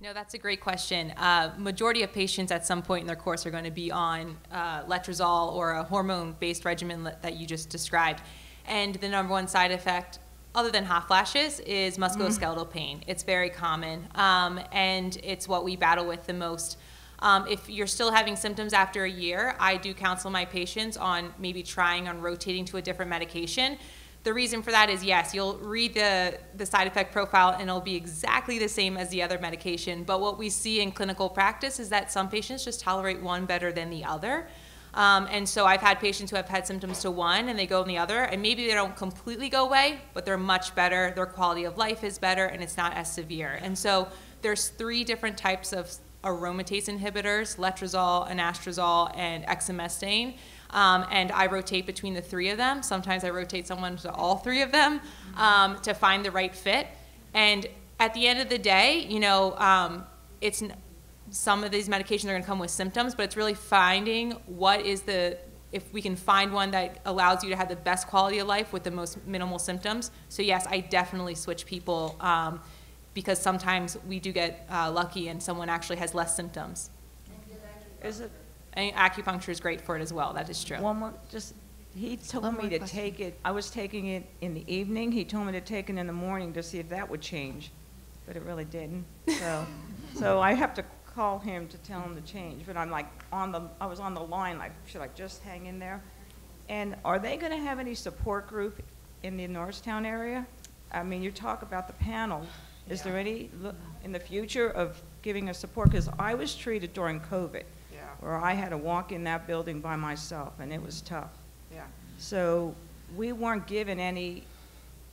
No, that's a great question. Uh, majority of patients at some point in their course are going to be on uh, letrozole or a hormone-based regimen that you just described. And the number one side effect, other than hot flashes, is musculoskeletal pain. It's very common, um, and it's what we battle with the most. Um, if you're still having symptoms after a year, I do counsel my patients on maybe trying on rotating to a different medication. The reason for that is, yes, you'll read the, the side effect profile and it'll be exactly the same as the other medication, but what we see in clinical practice is that some patients just tolerate one better than the other. Um, and so I've had patients who have had symptoms to one and they go in the other, and maybe they don't completely go away, but they're much better, their quality of life is better, and it's not as severe. And so there's three different types of aromatase inhibitors, letrozole, anastrozole, and exemestane. Um, and I rotate between the three of them. Sometimes I rotate someone to all three of them um, to find the right fit. And at the end of the day, you know, um, it's n some of these medications are going to come with symptoms, but it's really finding what is the, if we can find one that allows you to have the best quality of life with the most minimal symptoms. So yes, I definitely switch people um, because sometimes we do get uh, lucky and someone actually has less symptoms. Is it? And acupuncture is great for it as well, that is true. One more, just, he told One me to question. take it, I was taking it in the evening, he told me to take it in the morning to see if that would change, but it really didn't. So, so I have to call him to tell him to change, but I'm like on the, I was on the line, like, should I just hang in there? And are they gonna have any support group in the Norristown area? I mean, you talk about the panel. Is yeah. there any, look, in the future of giving a support, because I was treated during COVID. Or I had to walk in that building by myself, and it was tough. Yeah. So we weren't given any,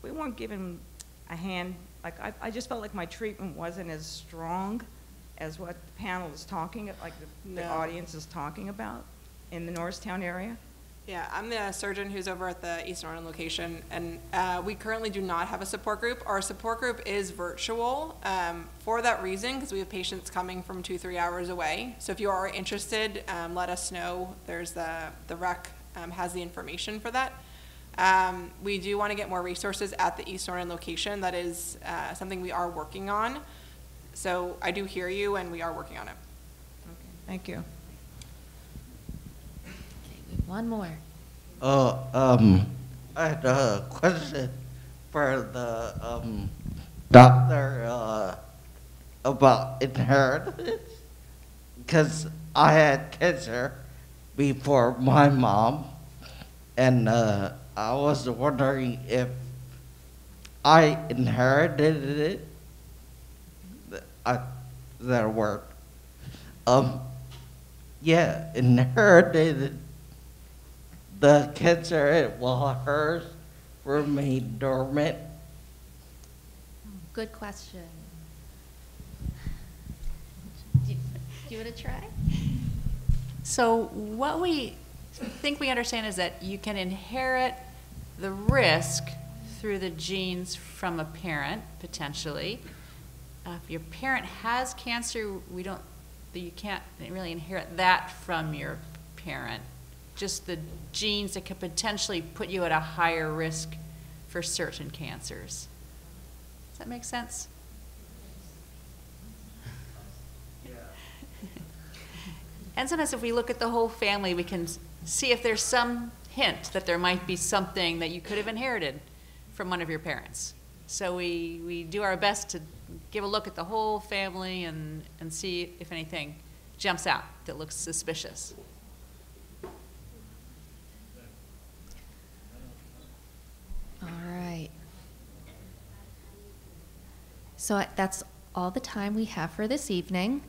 we weren't given a hand like I, I just felt like my treatment wasn't as strong as what the panel is talking, like the, no. the audience is talking about in the Norristown area. Yeah, I'm the surgeon who's over at the East Northern location, and uh, we currently do not have a support group. Our support group is virtual um, for that reason, because we have patients coming from two, three hours away. So if you are interested, um, let us know. There's the, the R E C um, has the information for that. Um, we do want to get more resources at the East Northern location. That is uh, something we are working on. So I do hear you, and we are working on it. Okay, thank you. Okay, one more. Oh, um, I had a question for the um, doctor uh, about inheritance, because I had cancer before my mom, and uh, I was wondering if I inherited it. I, that word. Um, yeah, inherited the cancer while hers remained dormant. Good question. Do you, do you want to try? So what we think we understand is that you can inherit the risk through the genes from a parent, potentially. Uh, if your parent has cancer, we don't, you can't really inherit that from your parent, just the genes that could potentially put you at a higher risk for certain cancers. Does that make sense? Yeah. And sometimes if we look at the whole family, we can see if there's some hint that there might be something that you could have inherited from one of your parents. So we, we do our best to give a look at the whole family and, and see if anything jumps out that looks suspicious. All right. So that's all the time we have for this evening.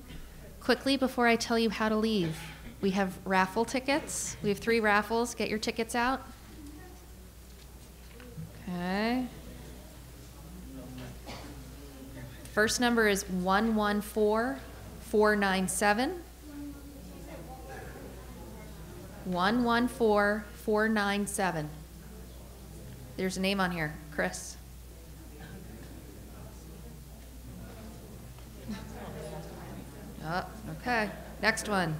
Quickly, before I tell you how to leave, we have raffle tickets. We have three raffles. Get your tickets out. Okay. First number is one one four four nine seven. one one four four nine seven. There's a name on here, Chris. Oh, okay. Next one.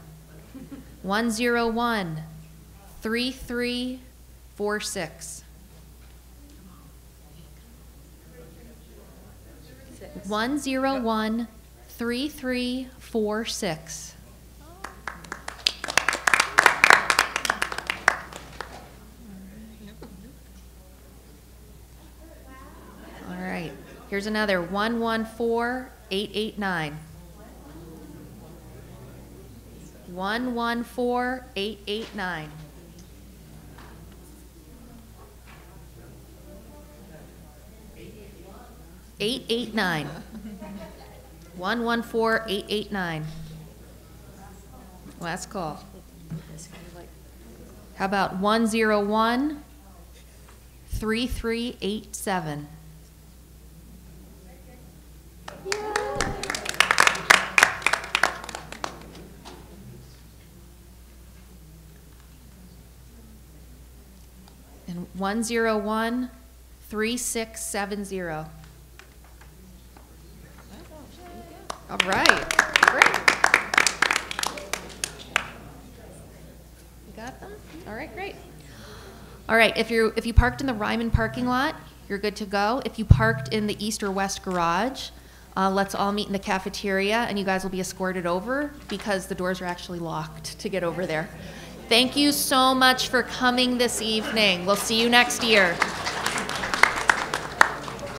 one zero one three three four six. One zero one three three four six. All right. Here's another one one four eight eight nine. One one four eight eight nine. eight eight nine. one one four eight eight nine. Last call. How about one zero one three three eight seven? And one zero one three six seven zero. All right, great. You got them? All right, great. All right, if, you're, if you parked in the Ryman parking lot, you're good to go. If you parked in the east or west garage, uh, let's all meet in the cafeteria, and you guys will be escorted over because the doors are actually locked to get over there. Thank you so much for coming this evening. We'll see you next year.